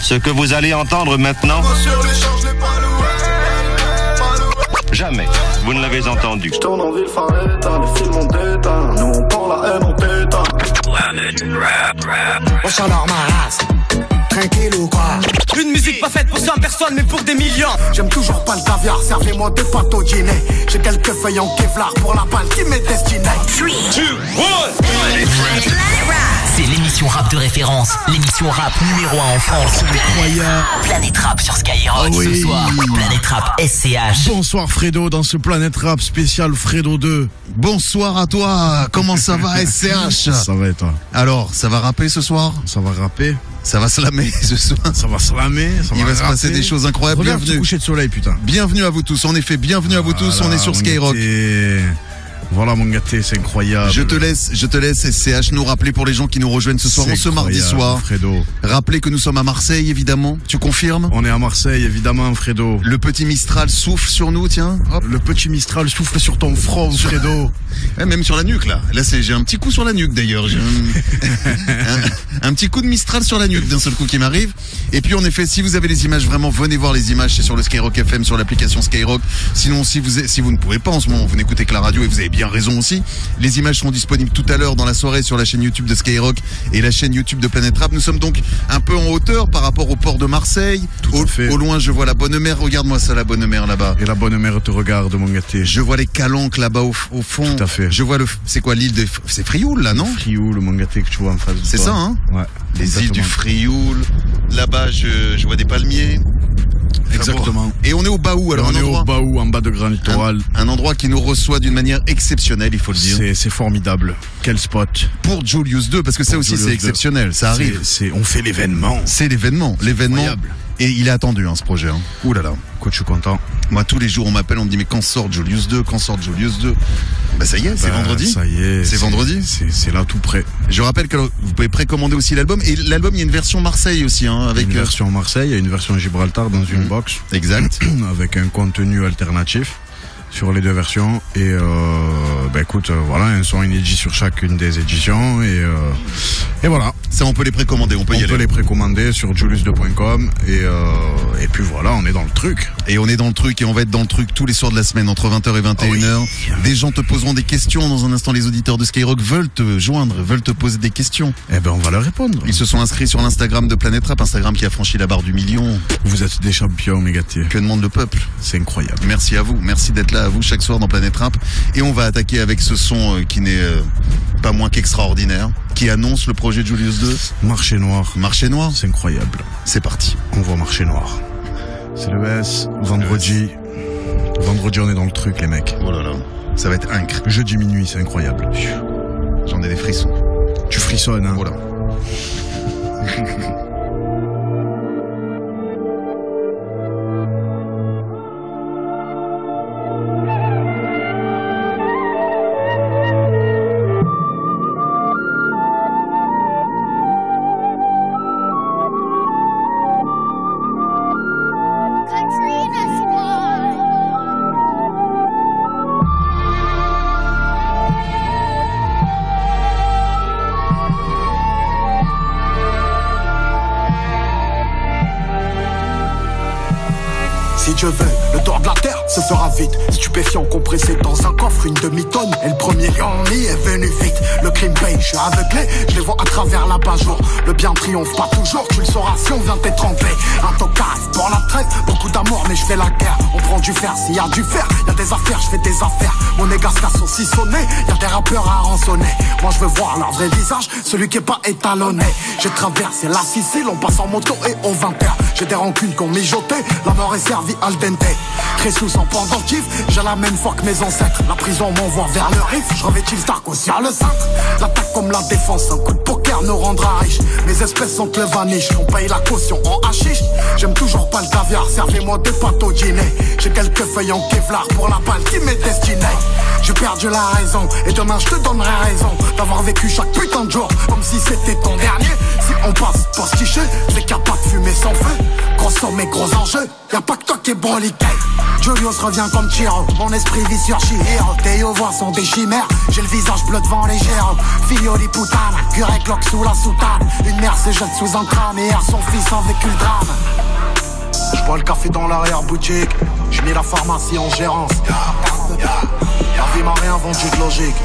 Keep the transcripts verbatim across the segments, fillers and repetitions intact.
Ce que vous allez entendre maintenant, jamais vous ne l'avez entendu. Je tourne en ville, les films ont déteint. Nous on prend la haine, on pétain. Planète Rap, Rap. On s'endort ma race. Tranquille ou quoi? Une musique pas faite pour cent personnes mais pour des millions. J'aime toujours pas le caviar, servez-moi deux pâtes au dîner. J'ai quelques feuilles en Kevlar pour la balle qui m'est destinée. trois, deux, un. C'est l'émission rap de référence, l'émission rap numéro un en France. Incroyable. Planète Rap sur Skyrock, oui. Ce soir, Planète Rap S C H. Bonsoir Fredo dans ce Planète Rap spécial Fredo deux. Bonsoir à toi, comment ça va S C H? Ça va et toi? Alors, ça va rapper ce soir? Ça va rapper. Ça va slammer ce soir. Ça va slammer. Ça Il va, va se passer des choses incroyables. Regarde bienvenue. Coucher de soleil, putain. Bienvenue à vous tous. En effet, bienvenue à vous voilà, tous. On est sur on Skyrock. Était... Voilà mon gâté, c'est incroyable. Je te laisse, je te laisse S C H nous rappeler pour les gens qui nous rejoignent ce soir, ce mardi soir. Fredo. Rappelez que nous sommes à Marseille évidemment. Tu confirmes? On est à Marseille évidemment, Fredo. Le petit Mistral souffle sur nous, tiens. Hop. Le petit Mistral souffle sur ton front, Fredo. Ouais, même sur la nuque là. Là j'ai un petit coup sur la nuque d'ailleurs. Un... un petit coup de Mistral sur la nuque d'un seul coup qui m'arrive. Et puis en effet, si vous avez les images, vraiment venez voir les images. C'est sur le Skyrock F M, sur l'application Skyrock. Sinon, si vous si vous ne pouvez pas en ce moment, vous n'écoutez que la radio et vous avez bien raison aussi. Les images seront disponibles tout à l'heure dans la soirée sur la chaîne YouTube de Skyrock et la chaîne YouTube de Planète Rap. Nous sommes donc un peu en hauteur par rapport au port de Marseille. Tout au, fait. Au loin, je vois la bonne mer. Regarde-moi ça, la bonne mer là-bas. Et la bonne mer te regarde, mon gâté. Je vois les calanques là-bas au, au fond. Tout à fait. Je vois le. C'est quoi l'île de. C'est Frioul là, non? Frioul, mon gâté, que tu vois en face de toi. C'est ça, hein? Ouais. Les exactement. Îles du Frioul. Là-bas, je, je vois des palmiers. Exactement. Et on est au Baou alors. On est au Baou, en bas de Grand Littoral. Un, un endroit qui nous reçoit d'une manière exceptionnelle, il faut le dire. C'est formidable. Quel spot. Pour Julius deux, parce que pour ça aussi c'est exceptionnel, ça arrive. C est, c est, on fait l'événement. C'est l'événement. L'événement. Et il est attendu hein, ce projet. Hein. Ouh là là. Quoi, je suis content. Moi tous les jours on m'appelle, on me dit mais quand sort Julius deux, quand sort Julius deux. Bah ça y est, bah, c'est vendredi. Ça y est. C'est vendredi. C'est là tout près. Je rappelle que vous pouvez précommander aussi l'album. Et l'album, il y a une version Marseille aussi. Hein, avec une version Marseille, il y a une version Gibraltar dans une mmh. box. Exact. Avec un contenu alternatif sur les deux versions. Et euh, bah écoute, voilà, un son inédit sur chacune des éditions. Et, euh, et voilà. Ça, on peut les précommander. On peut, on y peut aller. les précommander sur julius deux point com. Et, euh, et puis voilà, on est dans le truc. Et on est dans le truc. Et on va être dans le truc tous les soirs de la semaine, entre vingt heures et vingt et une heures. Oui. Des gens te poseront des questions. Dans un instant, les auditeurs de Skyrock veulent te joindre, veulent te poser des questions. Eh ben, on va leur répondre. Ils se sont inscrits sur l'Instagram de Planète Rap, Instagram qui a franchi la barre du million. Vous êtes des champions, mes gâtés. Que demande le peuple? C'est incroyable. Merci à vous. Merci d'être là à vous chaque soir dans Planète Rap. Et on va attaquer avec ce son qui n'est pas moins qu'extraordinaire, qui annonce le projet de Julius deux. Marché noir. Marché noir. C'est incroyable. C'est parti. On voit Marché noir. C'est le S. Vendredi. Le S. Vendredi, on est dans le truc, les mecs. Oh là là. Ça va être incre. Jeudi minuit, c'est incroyable. J'en ai des frissons. Tu frissonnes, hein. Voilà. Je veux le dehors de la terre, ce sera vite. Stupéfiant compressé dans un coffre, une demi-tonne. Et le premier Yanni est venu vite. Le crime paye, je suis aveuglé, je les vois à travers la bas-jour. Le bien triomphe pas toujours, tu le sauras si on vient t'étrangler. Un tocasse pour la traite, beaucoup d'amour mais je fais la guerre. On prend du fer, s'il y a du fer, y a des affaires, je fais des affaires. Mon égard se casse aussi sonné, y a des rappeurs à rançonner. Moi je veux voir leur vrai visage, celui qui est pas étalonné. J'ai traversé la Sicile, on passe en moto et on vingt heures. J'ai des rancunes qu'on mijoté, la mort est servie à très sous sans pendentif, j'ai la même foi que mes ancêtres. La prison m'envoie vers le riff, je revêtis le starco sur le cintre. L'attaque comme la défense, un coup de poker nous rendra riches. Mes espèces sont le vaniche, on paye la caution en hachiche. J'aime toujours pas le caviar, servez-moi deux pâtes au dîner. J'ai quelques feuilles en Kevlar pour la balle qui m'est destinée. J'ai perdu la raison, et demain je te donnerai raison d'avoir vécu chaque putain de jour, comme si c'était ton dernier. Si on passe postiché, je n'ai qu'à pas de fumer sans feu. Gros somme et gros enjeux, y'a pas que toi qui est broliqué. Julius revient comme Chiro. Mon esprit vit sur Chihiro. Tes au voix sont des chimères. J'ai le visage bleu devant les géros. Filio di putana, curé cloque sous la soutane. Une mère se jette sous un crâne et hier son fils en vécu le drame. Je bois le café dans l'arrière-boutique. Je mets la pharmacie en gérance. La vie m'a rien vendu de logique.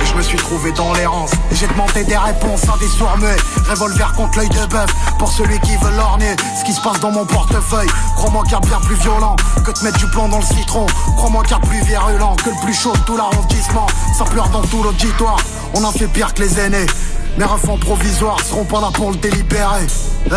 Et je me suis trouvé dans l'errance. J'ai demandé des réponses à des sourds-muets. Revolver contre l'œil de bœuf. Pour celui qui veut l'orner. Ce qui se passe dans mon portefeuille. Crois-moi qu'il y a bien plus violent que te mettre du plomb dans le citron. Crois-moi qu'il y a plus virulent que le plus chaud de tout l'arrondissement. Ça pleure dans tout l'auditoire. On a fait pire que les aînés. Mes refs provisoires seront pas là pour le délibérer. Eh,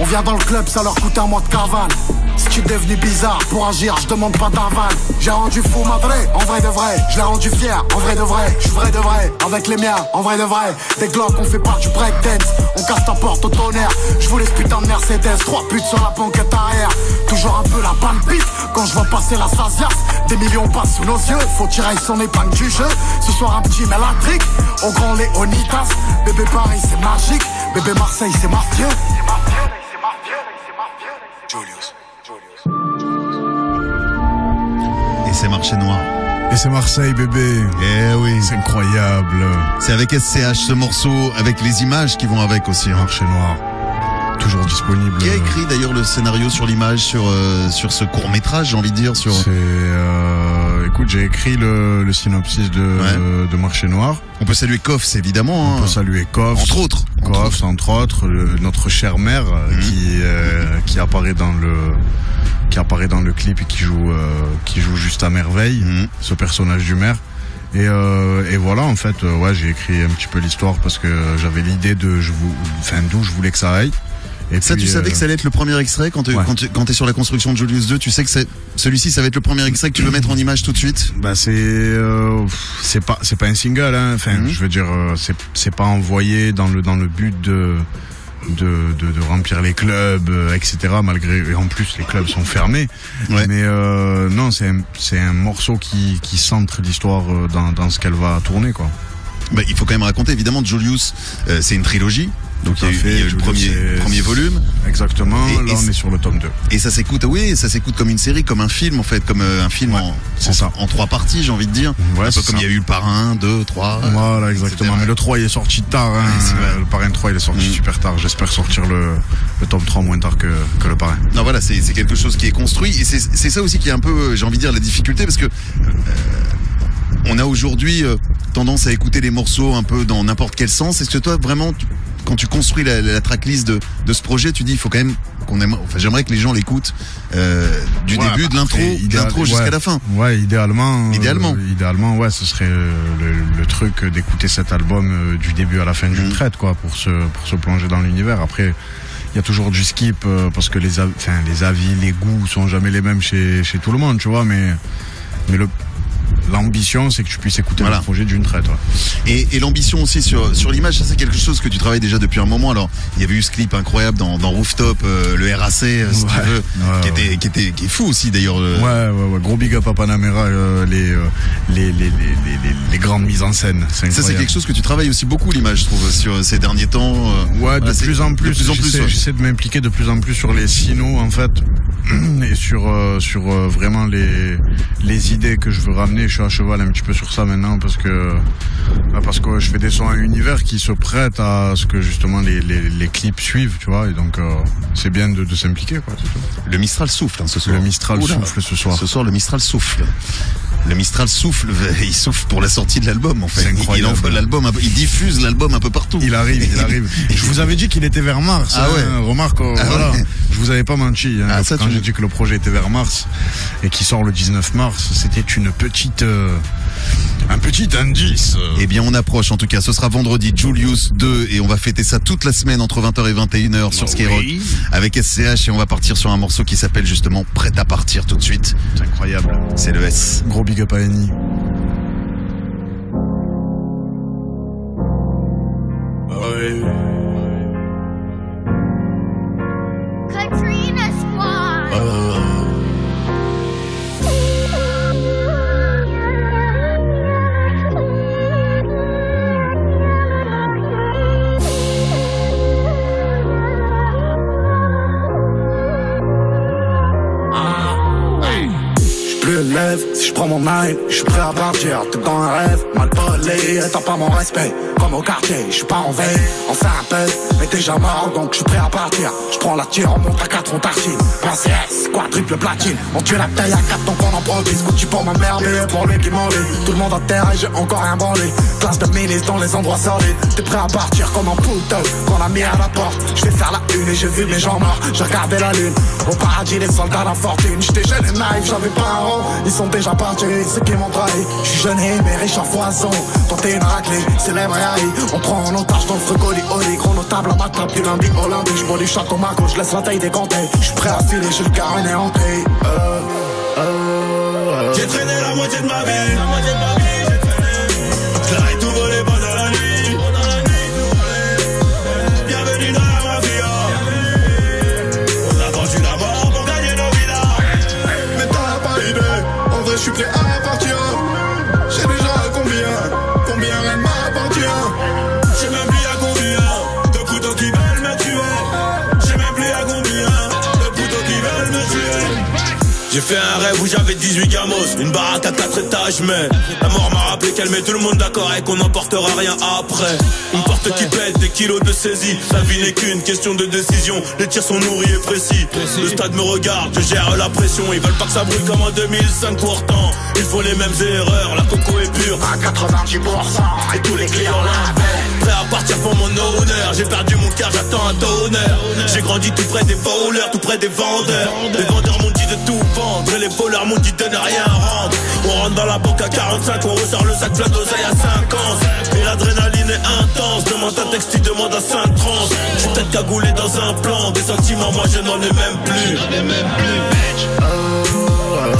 on vient dans le club, ça leur coûte un mois de cavale. Si tu es devenu bizarre, pour agir, je demande pas d'aval. J'ai rendu fou ma vraie, en vrai de vrai. Je l'ai rendu fier, en vrai de vrai. Je suis vrai de vrai, avec les miens, en vrai de vrai. Des glocks, on fait pas du breakdance. On casse ta porte au tonnerre. Je voulais ce putain de Mercedes, trois putes sur la banquette arrière. Toujours un peu la panne bite quand je vois passer la Sazias. Des millions passent sous nos yeux, faut tirer son épingle du jeu. Ce soir un petit mélatrique, au grand Léonidas. Bébé Paris c'est magique, bébé Marseille c'est martieux. Julius. Et c'est Marché noir. Et c'est Marseille bébé. Eh oui. C'est incroyable. C'est avec S C H ce morceau, avec les images qui vont avec aussi. Hein. Marché noir. Toujours disponible. Qui a écrit d'ailleurs le scénario sur l'image, sur, euh, sur ce court-métrage, j'ai envie de dire sur... C'est... Euh, écoute, j'ai écrit le, le synopsis de, ouais. de Marché noir. On peut saluer Kofs, évidemment. On hein. peut saluer Kofs. Entre autres. Kofs, entre autres. Le, notre chère mère mmh. qui, euh, qui apparaît dans le... qui apparaît dans le clip et qui joue, euh, qui joue juste à merveille, mmh. ce personnage du maire. Et, euh, et voilà, en fait, euh, ouais, j'ai écrit un petit peu l'histoire parce que j'avais l'idée de, je vous, enfin, d'où je voulais que ça aille. Et ça, puis, tu savais euh... que ça allait être le premier extrait quand t'es, ouais. quand, quand t'es sur la construction de Julius deux, tu sais que celui-ci, ça va être le premier extrait que tu veux mettre en image tout de suite. Bah c'est, euh, c'est pas, c'est pas un single, hein. Enfin, mm-hmm. je veux dire, c'est, c'est pas envoyé dans le, dans le but de, de, de, de remplir les clubs, et cetera. Malgré, et en plus, les clubs sont fermés. Ouais. Mais euh, non, c'est, un, c'est un morceau qui, qui centre l'histoire dans, dans ce qu'elle va tourner, quoi. Bah, il faut quand même raconter, évidemment, Julius, euh, c'est une trilogie. Donc il y a eu, fait, il y a eu le premier, premier volume. Exactement, et, là et on est sur le tome deux. Et ça s'écoute, oui, ça s'écoute comme une série, comme un film en fait, comme un film ouais, en, en, ça. en trois parties, j'ai envie de dire. Ouais, un peu comme ça. Il y a eu le Parrain, deux, trois. Voilà, exactement. et cetera. Mais le trois il est sorti tard. Hein. Ouais, le Parrain trois il est sorti mmh. super tard. J'espère sortir le, le tome trois moins tard que, que le Parrain. Non, voilà, c'est quelque chose qui est construit. Et c'est ça aussi qui est un peu, j'ai envie de dire, la difficulté parce que. Euh, On a aujourd'hui euh, tendance à écouter les morceaux un peu dans n'importe quel sens. Est-ce que toi, vraiment, tu, quand tu construis la, la tracklist de, de ce projet, tu dis il faut quand même qu'on aime. Enfin, j'aimerais que les gens l'écoutent euh, du ouais, début, de l'intro, idéal, ouais, jusqu'à la fin. Ouais, idéalement. Idéalement. Euh, idéalement, ouais, ce serait euh, le, le truc d'écouter cet album euh, du début à la fin mmh. d'une traite, quoi, pour se pour se plonger dans l'univers. Après. Il y a toujours du skip euh, parce que les, enfin, les avis, les goûts sont jamais les mêmes chez chez tout le monde, tu vois. Mais mais le L'ambition, c'est que tu puisses écouter voilà. le projet d'une traite. Ouais. Et, et l'ambition aussi sur, sur l'image, ça c'est quelque chose que tu travailles déjà depuis un moment. Alors, il y avait eu ce clip incroyable dans, dans Rooftop, euh, le R A C, si ouais, tu veux, ouais, qui, était, ouais. qui, était, qui est fou aussi d'ailleurs. Euh... Ouais, ouais, ouais, gros big up à Panamera, euh, les, euh, les, les, les, les, les grandes mises en scène. Ça c'est quelque chose que tu travailles aussi beaucoup, l'image, je trouve, sur ces derniers temps. Euh, ouais, voilà, de, plus en plus, de plus en plus. J'essaie ouais. de m'impliquer de plus en plus sur les sinos, en fait, et sur, euh, sur euh, vraiment les, les idées que je veux ramener. Je suis à cheval un petit peu sur ça maintenant parce que parce que je fais des sons à un univers qui se prête à ce que justement les, les, les clips suivent, tu vois, et donc euh, c'est bien de, de s'impliquer, quoi, c'est tout. Le Mistral souffle hein, ce soir. Le Mistral Oula. souffle ce soir. Ce soir le Mistral souffle. Le Mistral souffle, il souffle pour la sortie de l'album en fait. C'est incroyable. Il envoie l'album, il diffuse l'album un peu partout. Il arrive, il arrive. Je vous avais dit qu'il était vers mars. Ah hein, ouais. Remarque, ah voilà. Ouais. Je vous avais pas menti hein, ah, ça, quand j'ai dit que le projet était vers mars et qu'il sort le dix-neuf mars. C'était une petite, euh, un petit indice. Eh bien, on approche en tout cas. Ce sera vendredi, Julius deux, et on va fêter ça toute la semaine entre vingt heures et vingt et une heures sur Skyrock oui. avec S C H, et on va partir sur un morceau qui s'appelle justement Prêt à partir tout de suite. C'est incroyable. C'est le S. Gros big up à Leni. Ah. rêve. Si je prends mon mail, je suis prêt à partir. T'es dans un rêve, mal polé, t'as pas mon respect. Comme au quartier, je suis pas en veille, on s'appelle. Mais déjà mort, donc je suis prêt à partir. Je prends la tire, on monte à quatre, on tartine. Princesse, quadruple platine. On tue la taille à quatre, donc on en produit. Scoutu pour ma mère, mais pour lui qui m'enlève. Tout le monde en terre et j'ai encore rien branlé. Classe de ministre dans les endroits solides. T'es prêt à partir comme un putain. Quand la mère à la porte, je vais faire la une et j'ai vu les gens morts. J'ai regardé la lune, au paradis les soldats d'infortune. J'étais jeune et naïf, j'avais pas un rond. Ils sont déjà partis, ceux qui m'ont trahi. J'suis jeune et mais riche en foison. Quand t'es une raclée, célèbre et haï. On prend en otage dans le fricoli, oli. Gros notable à ma table du lundi au lundi. J'bois du château Marco, j'laisse la taille décantée. J'suis prêt à filer, j'ai le cœur énéanté. euh, euh, J'ai traîné la moitié de ma vie, la moitié de ma vie. Je suis prêt à partir. J'ai déjà combien, combien elle m'appartient. J'ai même plus à combien de boutons qui veulent me tuer. J'ai même plus à combien de boutons qui veulent me tuer. J'ai fait un rêve où j'avais dix-huit gamos, une baraque à quatre étages, mais la mort m'a rappelé qu'elle met tout le monde d'accord et qu'on n'emportera rien après. Une porte qui pète, des kilos de saisie. La vie n'est qu'une question de décision. Les tirs sont nourris et précis. Le stade me regarde, je gère la pression. Ils veulent pas que ça brûle comme en deux mille cinq. Pourtant, ils font les mêmes erreurs. La coco est pure à quatre-vingt-dix pour cent et tous les clients l'avaient. Prêt à partir pour mon honneur. J'ai perdu mon cœur, j'attends un donneur. J'ai grandi tout près des voleurs, tout près des vendeurs. Les vendeurs m'ont dit de tout vendre et les voleurs m'ont dit de ne rien rendre. On rentre dans la banque à quarante-cinq, on ressort le sac plein d'oseille à cinquante. Et l'adrénaline est intense. Demande un texte, tu demandes à cinq tranches. Je suis peut-être cagoulé dans un plan. Des sentiments, moi je n'en ai même plus.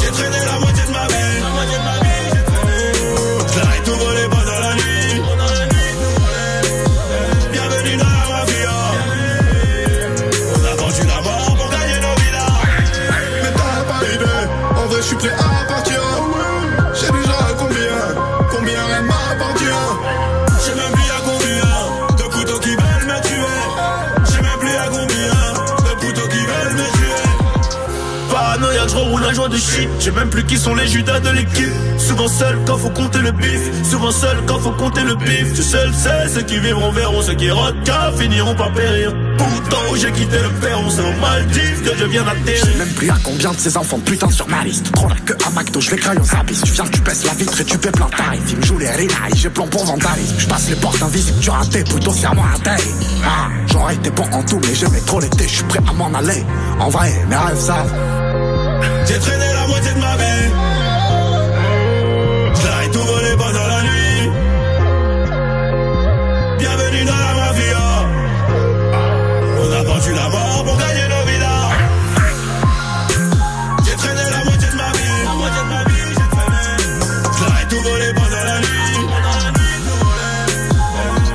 J'ai traîné la moitié de ma vie. Je l'ai tout volé pendant la nuit. Je suis prêt à partir. J'ai déjà combien, combien elle m'appartient. J'ai même plus à combien de couteaux qui veulent me tuer. J'ai même plus à combien de couteaux qui veulent me tuer. Paranoïaque, je reroule un joint de shit. J'ai même plus qui sont les judas de l'équipe. Souvent seul quand faut compter le bif. Souvent seul quand faut compter le bif. Tout seul sais, ceux qui vivront verront. Ceux qui rodent finiront par périr. Pourtant j'ai quitté le perron, c'est au Maldives que je viens d'atterrir. J'ai même plus à combien de ces enfants putain sur ma liste. Trop la queue à McDo, je les crains aux abysses. Tu viens, tu baisses la vitre et tu paies plein tarif. Ils me jouent les rilailles, j'ai plan pour vandalisme. Je passe les portes invisibles, tu raté, plutôt serre-moi un taille. Ah, j'aurais été bon en tout mais j'aimais trop l'été. Je suis prêt à m'en aller, en vrai mes rêves savent. J'ai traîné la moitié de ma vie. Tout volé pendant la nuit. Bienvenue dans la mafia. On a vendu la mort pour gagner nos vidas. J'ai traîné la moitié de ma vie. La moitié de ma vie, j'ai traîné. Je leur ai tout volé pendant la nuit.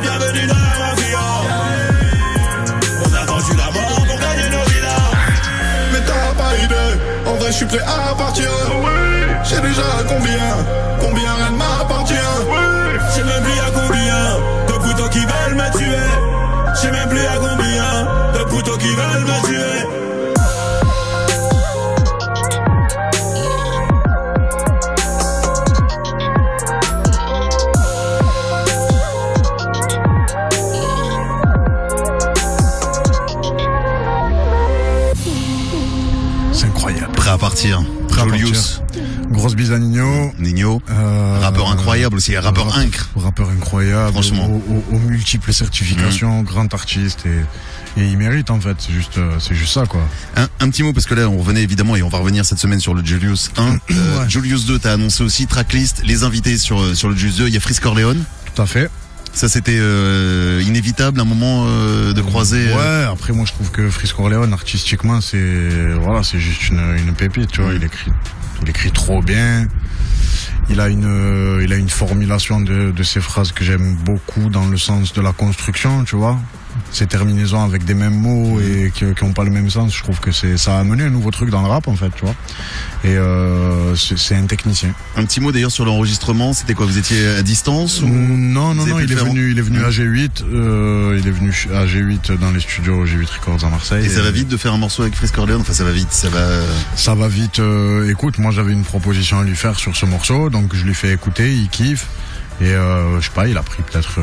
Bienvenue dans la mafia. On a vendu la mort pour gagner nos vidas. Mais t'as pas idée. En vrai, je suis prêt à partir. J'ai déjà combien? Combien elle m'appartient. J'ai même plus à combien de boutons qui veulent me tuer. J'ai même plus à combien de boutons qui veulent me tuer. C'est incroyable. Prêt à partir. Prêt à partir. Grosse bise à Ninho. Ninho. Euh, rappeur incroyable aussi, rappeur rap, incre. Rappeur incroyable. Franchement. Aux, aux, aux multiples certifications, mmh. grand artiste et, et il mérite en fait. C'est juste, c'est juste ça quoi. Un, un petit mot parce que là on revenait évidemment et on va revenir cette semaine sur le J V L I V S un. euh, ouais. J V L I V S deux, t'as annoncé aussi, tracklist, les invités sur, sur le J V L I V S deux. Il y a Freeze Corleone. Tout à fait. Ça c'était euh, inévitable un moment euh, de croiser. Euh... Ouais, après moi je trouve que Freeze Corleone artistiquement c'est voilà, c'est juste une, une pépite, tu vois, mmh. il écrit. Il écrit trop bien. Il a une, euh, il a une formulation de, de ses phrases que j'aime beaucoup dans le sens de la construction, tu vois. ces terminaisons avec des mêmes mots et qui n'ont pas le même sens, je trouve que c'est, ça a amené un nouveau truc dans le rap en fait, tu vois. Et euh, c'est un technicien. Un petit mot d'ailleurs sur l'enregistrement, c'était quoi, vous étiez à distance ou... Non, non, non, il est, venu, il est venu à G huit, euh, il est venu à G huit dans les studios G huit Records à Marseille. Et, et ça va vite de faire un morceau avec Freeze Corleone, enfin ça va vite, ça va... Ça va vite, euh, écoute, moi j'avais une proposition à lui faire sur ce morceau, donc je lui fais écouter, il kiffe. Et euh, je sais pas, il a pris peut-être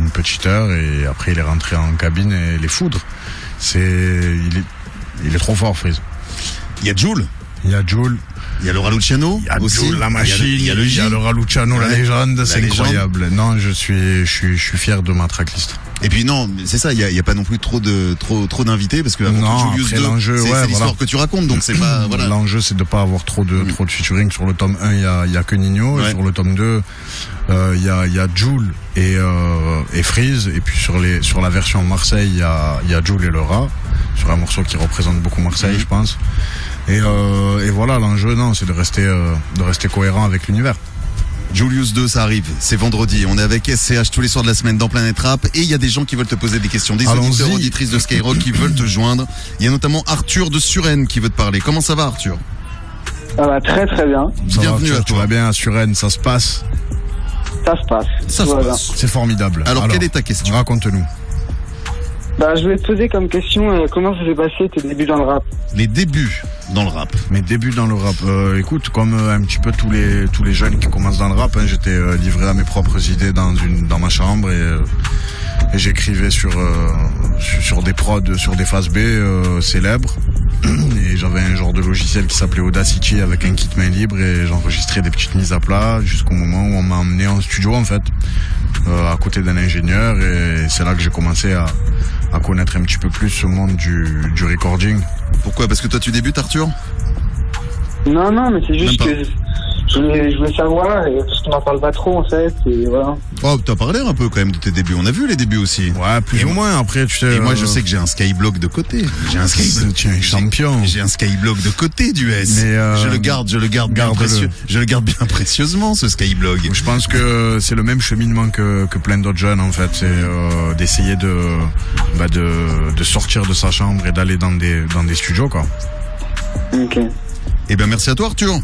une petite heure et après il est rentré en cabine et les foudres. C'est, il est, il est trop fort, Freeze. Il y a Jul. Il y a Jul. Il y a le Raluciano. Il y a aussi. Jul, la machine. Il y a le, il y a le, il y a le Raluciano, ouais. La légende. C'est incroyable. Non, je suis, je suis, je suis fier de ma tracklist. Et puis non, c'est ça. Il y a, il y a pas non plus trop de, trop, trop d'invités parce que avant non, tout, après, l'enjeu, deux, c'est, ouais, c'est l'histoire voilà. que tu racontes, donc c'est pas. Voilà. L'enjeu, c'est de pas avoir trop de, oui. trop de featuring. Sur le tome un, il y a, il y a que Ninho. Ouais. Et sur le tome deux, euh, il y a, il y a Jul et euh, et Freeze. Et puis sur les, sur la version Marseille, il y a, il y a Jul et le Rat. Sur un morceau qui représente beaucoup Marseille, oui. je pense. Et, euh, et voilà, l'enjeu, non, c'est de rester, euh, de rester cohérent avec l'univers. Julius deux, ça arrive, c'est vendredi. On est avec S C H tous les soirs de la semaine dans Planète Rap. Et il y a des gens qui veulent te poser des questions, des auditeurs, auditrices de Skyrock qui veulent te joindre. Il y a notamment Arthur de Suren qui veut te parler. Comment ça va, Arthur? Ça va très très bien. Ça Bienvenue va, Arthur, à toi. Tu vas bien à Suren, ça se passe. Ça se passe. Ça se voilà. passe. C'est formidable. Alors, Alors, quelle est ta question? Raconte-nous. Bah, je voulais te poser comme question, euh, comment ça s'est passé tes débuts dans le rap? Les débuts dans le rap. Mes débuts dans le rap. Euh, écoute, comme euh, un petit peu tous les tous les jeunes qui commencent dans le rap, hein, j'étais euh, livré à mes propres idées dans une dans ma chambre et, euh, et j'écrivais sur euh, sur des prods, sur des phases B euh, célèbres. Et j'avais un genre de logiciel qui s'appelait Audacity avec un kit main libre et j'enregistrais des petites mises à plat jusqu'au moment où on m'a emmené en studio en fait, euh, à côté d'un ingénieur, et c'est là que j'ai commencé à, à connaître un petit peu plus ce monde du, du recording. Pourquoi? Parce que toi tu débutes, Arthur? Non, non, mais c'est juste que je voulais, je voulais savoir, et parce qu'on n'en parle pas trop en fait, et voilà. Oh, t'as parlé un peu quand même de tes débuts, on a vu les débuts aussi. Ouais, plus et ou moins, après tu sais... Et euh... moi je sais que j'ai un skyblock de côté. J'ai un skyblock. Tu es un champion. J'ai un skyblock de côté du S. Mais euh... Je le garde, je le garde, garde bien précieux. Je le garde bien précieusement, ce skyblock. Je pense que c'est le même cheminement que, que plein d'autres jeunes en fait, c'est euh, d'essayer de, bah, de, de sortir de sa chambre et d'aller dans des, dans des studios quoi. Ok. Eh bien merci à toi, Arthur.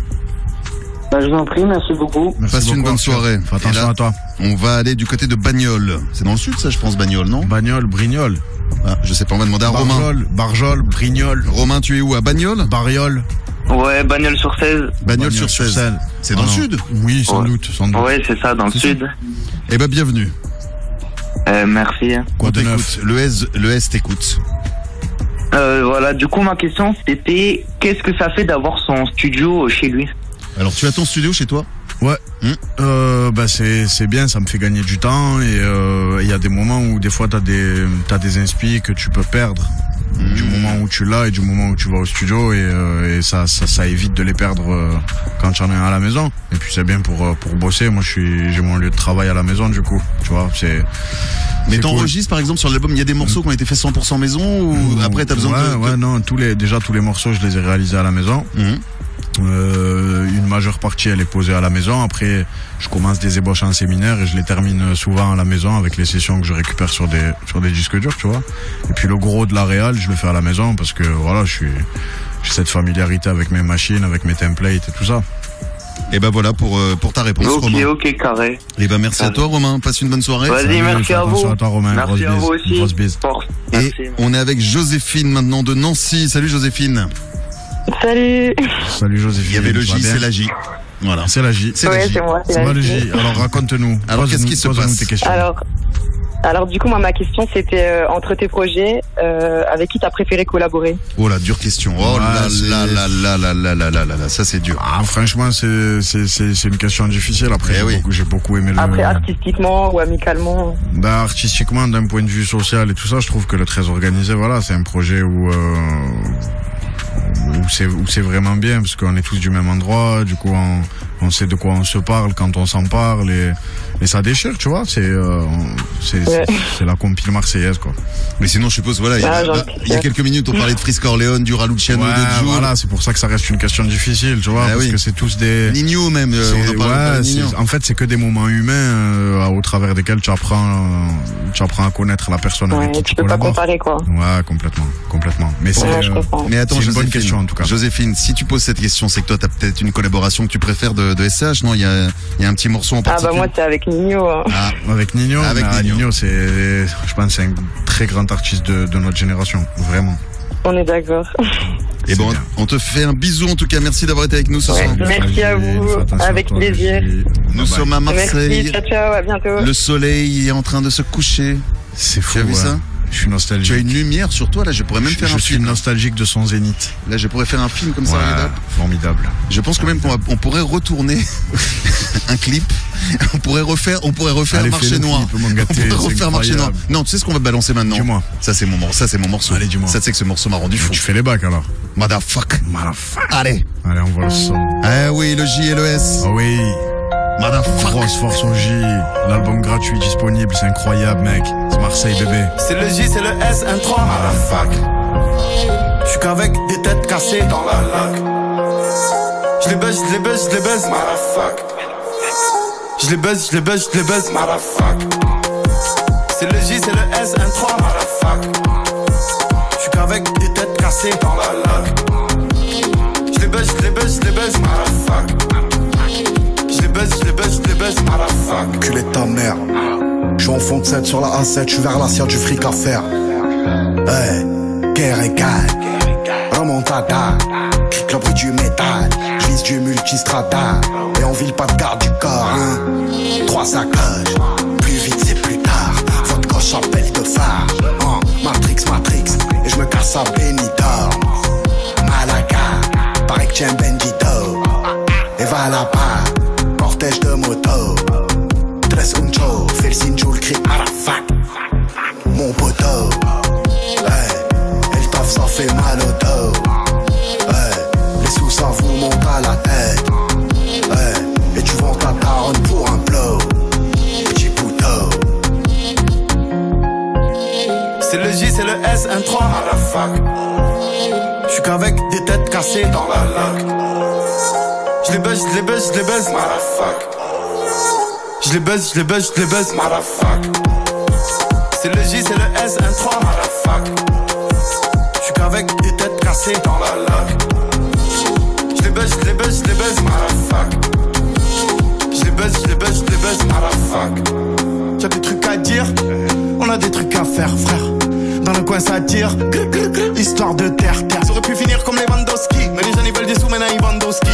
Bah, je vous en prie, merci beaucoup. Merci Passe beaucoup, une bonne soirée. Fais attention là, à toi. On va aller du côté de Bagnoles. C'est dans le sud, ça, je pense, Bagnoles, non? Bagnoles, Brignoles. Ah, je sais pas, on va demander à Barjol, Romain. Barjol, Brignoles. Romain, tu es où? À Bagnoles? Barjol. Ouais, Bagnoles-sur-Cèze. Bagnoles-sur-Cèze. Bagnoles c'est dans ah, le sud? Oui, sans ouais. doute, sans doute. Ouais, c'est ça, dans le sud. Eh bien, bienvenue. Euh, merci. Quoi de neuf? Le S, le S t'écoute. Euh, voilà, du coup, ma question, c'était qu'est-ce que ça fait d'avoir son studio chez lui? Alors, tu as ton studio chez toi? Ouais. Mmh. Euh, bah, c'est, c'est bien, ça me fait gagner du temps. Et il euh, y a des moments où, des fois, t'as des, t'as des inspi que tu peux perdre. Mmh. Du moment où tu l'as et du moment où tu vas au studio. Et, euh, et ça, ça, ça évite de les perdre euh, quand tu en es à la maison. Et puis, c'est bien pour, euh, pour bosser. Moi, je suis, j'ai mon lieu de travail à la maison, du coup. Tu vois, c'est. Mais t'enregistres cool. Par exemple sur l'album, il y a des morceaux mmh. qui ont été faits cent pour cent maison ou mmh. après t'as besoin ouais, de. Ouais, ouais, non, tous les, déjà tous les morceaux, je les ai réalisés à la maison. Mmh. Euh, une majeure partie elle est posée à la maison. Après je commence des ébauches en séminaire et je les termine souvent à la maison avec les sessions que je récupère sur des sur des disques durs, tu vois. Et puis le gros de la réal je le fais à la maison parce que voilà, je suis j'ai cette familiarité avec mes machines, avec mes templates et tout ça. Et ben voilà pour euh, pour ta réponse, okay, Romain. Ok, carré. Et ben merci carré. À toi, Romain. Passe une bonne soirée. Vas-y, merci à vous. À toi, Romain. Merci grosse à vous bise. Aussi. Grosse bise. Merci. Et on est avec Joséphine maintenant de Nancy. Salut Joséphine. Salut. Salut Joséphine. Il y avait le J, c'est la J. Voilà, c'est la J. C'est ouais, c'est moi. C'est moi le J. Alors raconte-nous. Alors qu'est-ce qui se passe? Alors, alors du coup, moi ma question c'était euh, entre tes projets, euh, avec qui t'as préféré collaborer? Oh la dure question. Oh là là là là là là là là là. Ça c'est dur. Ah franchement, c'est c'est c'est c'est une question difficile. Après, eh oui. beaucoup, j'ai beaucoup aimé le. Après artistiquement ou amicalement? Bah artistiquement, d'un point de vue social et tout ça, je trouve que le très organisé, voilà, c'est un projet où. Euh, où c'est où c'est vraiment bien parce qu'on est tous du même endroit, du coup on, on sait de quoi on se parle quand on s'en parle et, et ça déchire, tu vois, c'est euh, c'est ouais. la compile marseillaise quoi. Mais sinon je suppose voilà, il ah, y, y a quelques minutes on parlait de Freeze Corleone, du Raluciano, ouais, de Jul. Voilà, c'est pour ça que ça reste une question difficile, tu vois, eh parce oui. que c'est tous des Ninho même. On en parle ouais, de en fait c'est que des moments humains euh, au travers desquels tu apprends, euh, tu apprends à connaître la personne ouais, avec qui tu peux pas comparer quoi. Ouais complètement, complètement. Mais c'est ouais, euh, mais attends, j'ai une bonne question en tout cas. Joséphine, si tu poses cette question, c'est que toi, tu as peut-être une collaboration que tu préfères de, de S C H, non? Il y a, y a un petit morceau en particulier. Ah bah moi, c'est avec Ninho. Hein. Ah, avec Ninho, avec ah, Ninho, Ninho c'est, je pense, c'est un très grand artiste de, de notre génération, vraiment. On est d'accord. Et bon, bien. On te fait un bisou en tout cas. Merci d'avoir été avec nous ce ouais, soir. Merci à vous, avec à plaisir. Aussi. Nous bye sommes bye. À Marseille. Merci, ciao, ciao, à bientôt. Le soleil est en train de se coucher. C'est fou. Tu as vu ouais. ça? Je suis nostalgique. Tu as une lumière sur toi, là, je pourrais même je, faire je un film. Je suis nostalgique de son zénith. Là, je pourrais faire un film comme ouais, ça, formidable. Formidable. Je pense formidable. que même qu'on pourrait retourner un clip. On pourrait refaire, on pourrait refaire Allez, Marché noir. Clip, on pourrait refaire Marché noir. Non, tu sais ce qu'on va balancer maintenant? Dis-moi. Ça, c'est mon morceau. Ça, c'est mon morceau. Allez, dis-moi. Ça, c'est que ce morceau m'a rendu fou. Tu fais les bacs, alors. Motherfuck. Motherfuck. Allez. Allez, on voit le son. Eh oui, le J et le S. Ah oui. Motherfuck. Grosse force au J. L'album gratuit disponible, c'est incroyable, mec. C'est Marseille, bébé. C'est le J, c'est le S, un trois. Motherfuck. Je suis qu'avec des têtes cassées dans la lac. Je les baise, je les baise, je les baise. Motherfuck. Je les baise, je les baise, je les baise. Motherfuck. C'est le J, c'est le S, un trois. Motherfuck. Je suis qu'avec des têtes cassées dans la lac. Je les baise, je les baise, je les baise. Motherfuck. Je les baisse, je les baisse, motherfuck. Culé de ta mère. J'suis en fond de sept sur la A sept, j'suis vers l'assiette du fric à faire. Hey, Kerrigan, remontada. Clique le bruit du métal, j'vise du multistrada. Et on vit le pas de garde du corps, hein. Trois saccoches, plus vite c'est plus tard. Votre gauche appelle de phare, hein. Matrix, Matrix, et j'me casse à Benidorm. Malaga, pareil que j'aime Bendito. Et va là-bas. Cortège de moto, tres un show, fais le signe, Jul crie Arafat. Mon poteau, hey, et le taf ça fait mal au dos. Hey, les sous ça vous monte à la tête. Hey, et tu vends ta taronne pour un blow. Petit poteau. C'est le J, c'est le S, un trois. Arafat. J'suis qu'avec des têtes cassées dans la lac. Je les baisse, je les baisse, je les baisse, motherfuck. Je les baisse, je les baisse, je les baisse, motherfuck. C'est le J, c'est le S, un trois, motherfuck. Je suis qu'avec des têtes cassées dans la lac. Je les baisse, je les baisse, je les baisse, motherfuck. Je les baisse, je les baisse, je les baisse, motherfuck. J'ai des trucs à dire, on a des trucs à faire, frère. Dans le coin ça tire, histoire de terre, terre. Ça aurait pu finir comme les Lewandowski, mais les jeunes ils veulent des sous, maintenant ils vendent au ski.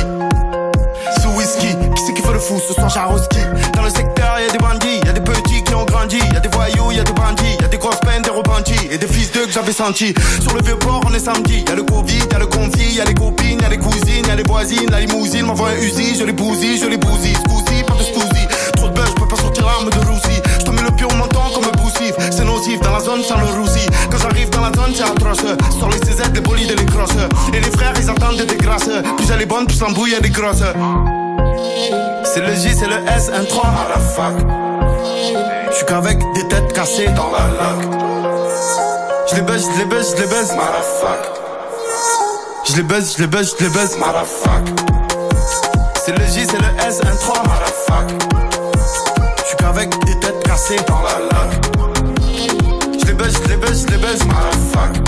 Sous whisky, qui c'est qui fait le fou ce soir Jaroski? Dans le secteur y'a des bandits, y'a des petits qui ont grandi. Y'a des voyous, y'a des bandits, y'a des grosses peines, des repentis. Et des fils d'eux que j'avais sentis. Sur le vieux port on est samedi. Y'a le Covid, y'a le conflit, y'a les copines, y'a les cousines, y'a les voisines. La limousine m'envoie un Uzi, je les bousille, je les bousille. Scousi, pas de scousi. Trop de buzz, j'peux pas sortir l'arme de roussi. J'te mets le pied au menton comme un poussif. C'est nocif, dans la zone sans le roussi. Quand j'arrive dans la zone c'est atroce. Sur les C Z, les bolides et les crosses. Et les frères ils entendent des grasses. Plus elle est bonne, plus l'embrouille elle est grosse. C'est le J, c'est le S, un trois. Motherfuck. J'suis qu'avec des têtes cassées dans la lac. J'les baisse, j'les baisse, j'les baisse, motherfuck. J'les baisse, j'les baisse, j'les baisse, motherfuck. C'est le J, c'est le S, un trois, motherfuck. J'suis qu'avec des têtes cassées dans la lac. J'les baisse, j'les baisse, j'les baisse, motherfuck.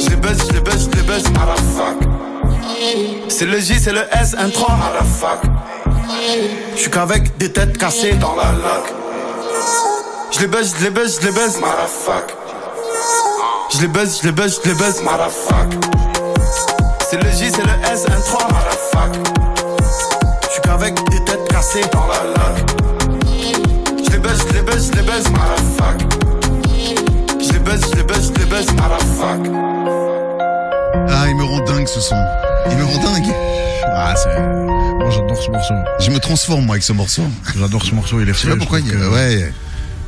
J'les baisse, j'les baisse, j'les baisse, motherfuck. C'est le J, c'est le S, un trois, motherfuck. J'suis qu'avec des têtes cassées dans la lac. J'les baisse, j'les baisse, j'les baisse, motherfuck. J'les baisse, j'les baisse, j'les baisse, motherfuck. C'est le J, c'est le S, un trois, motherfuck. J'suis qu'avec des têtes cassées dans la lac. J'les baisse, j'les baisse, j'les baisse, motherfuck. J'les baisse, j'les baisse, j'les baisse, motherfuck. Ah, il me rend dingue ce son. Il me rend dingue. Ah, c'est. Moi, j'adore ce morceau. Je me transforme, moi, avec ce morceau. J'adore ce morceau, il est frais. Je sais pas pourquoi. Il... Que... Ouais.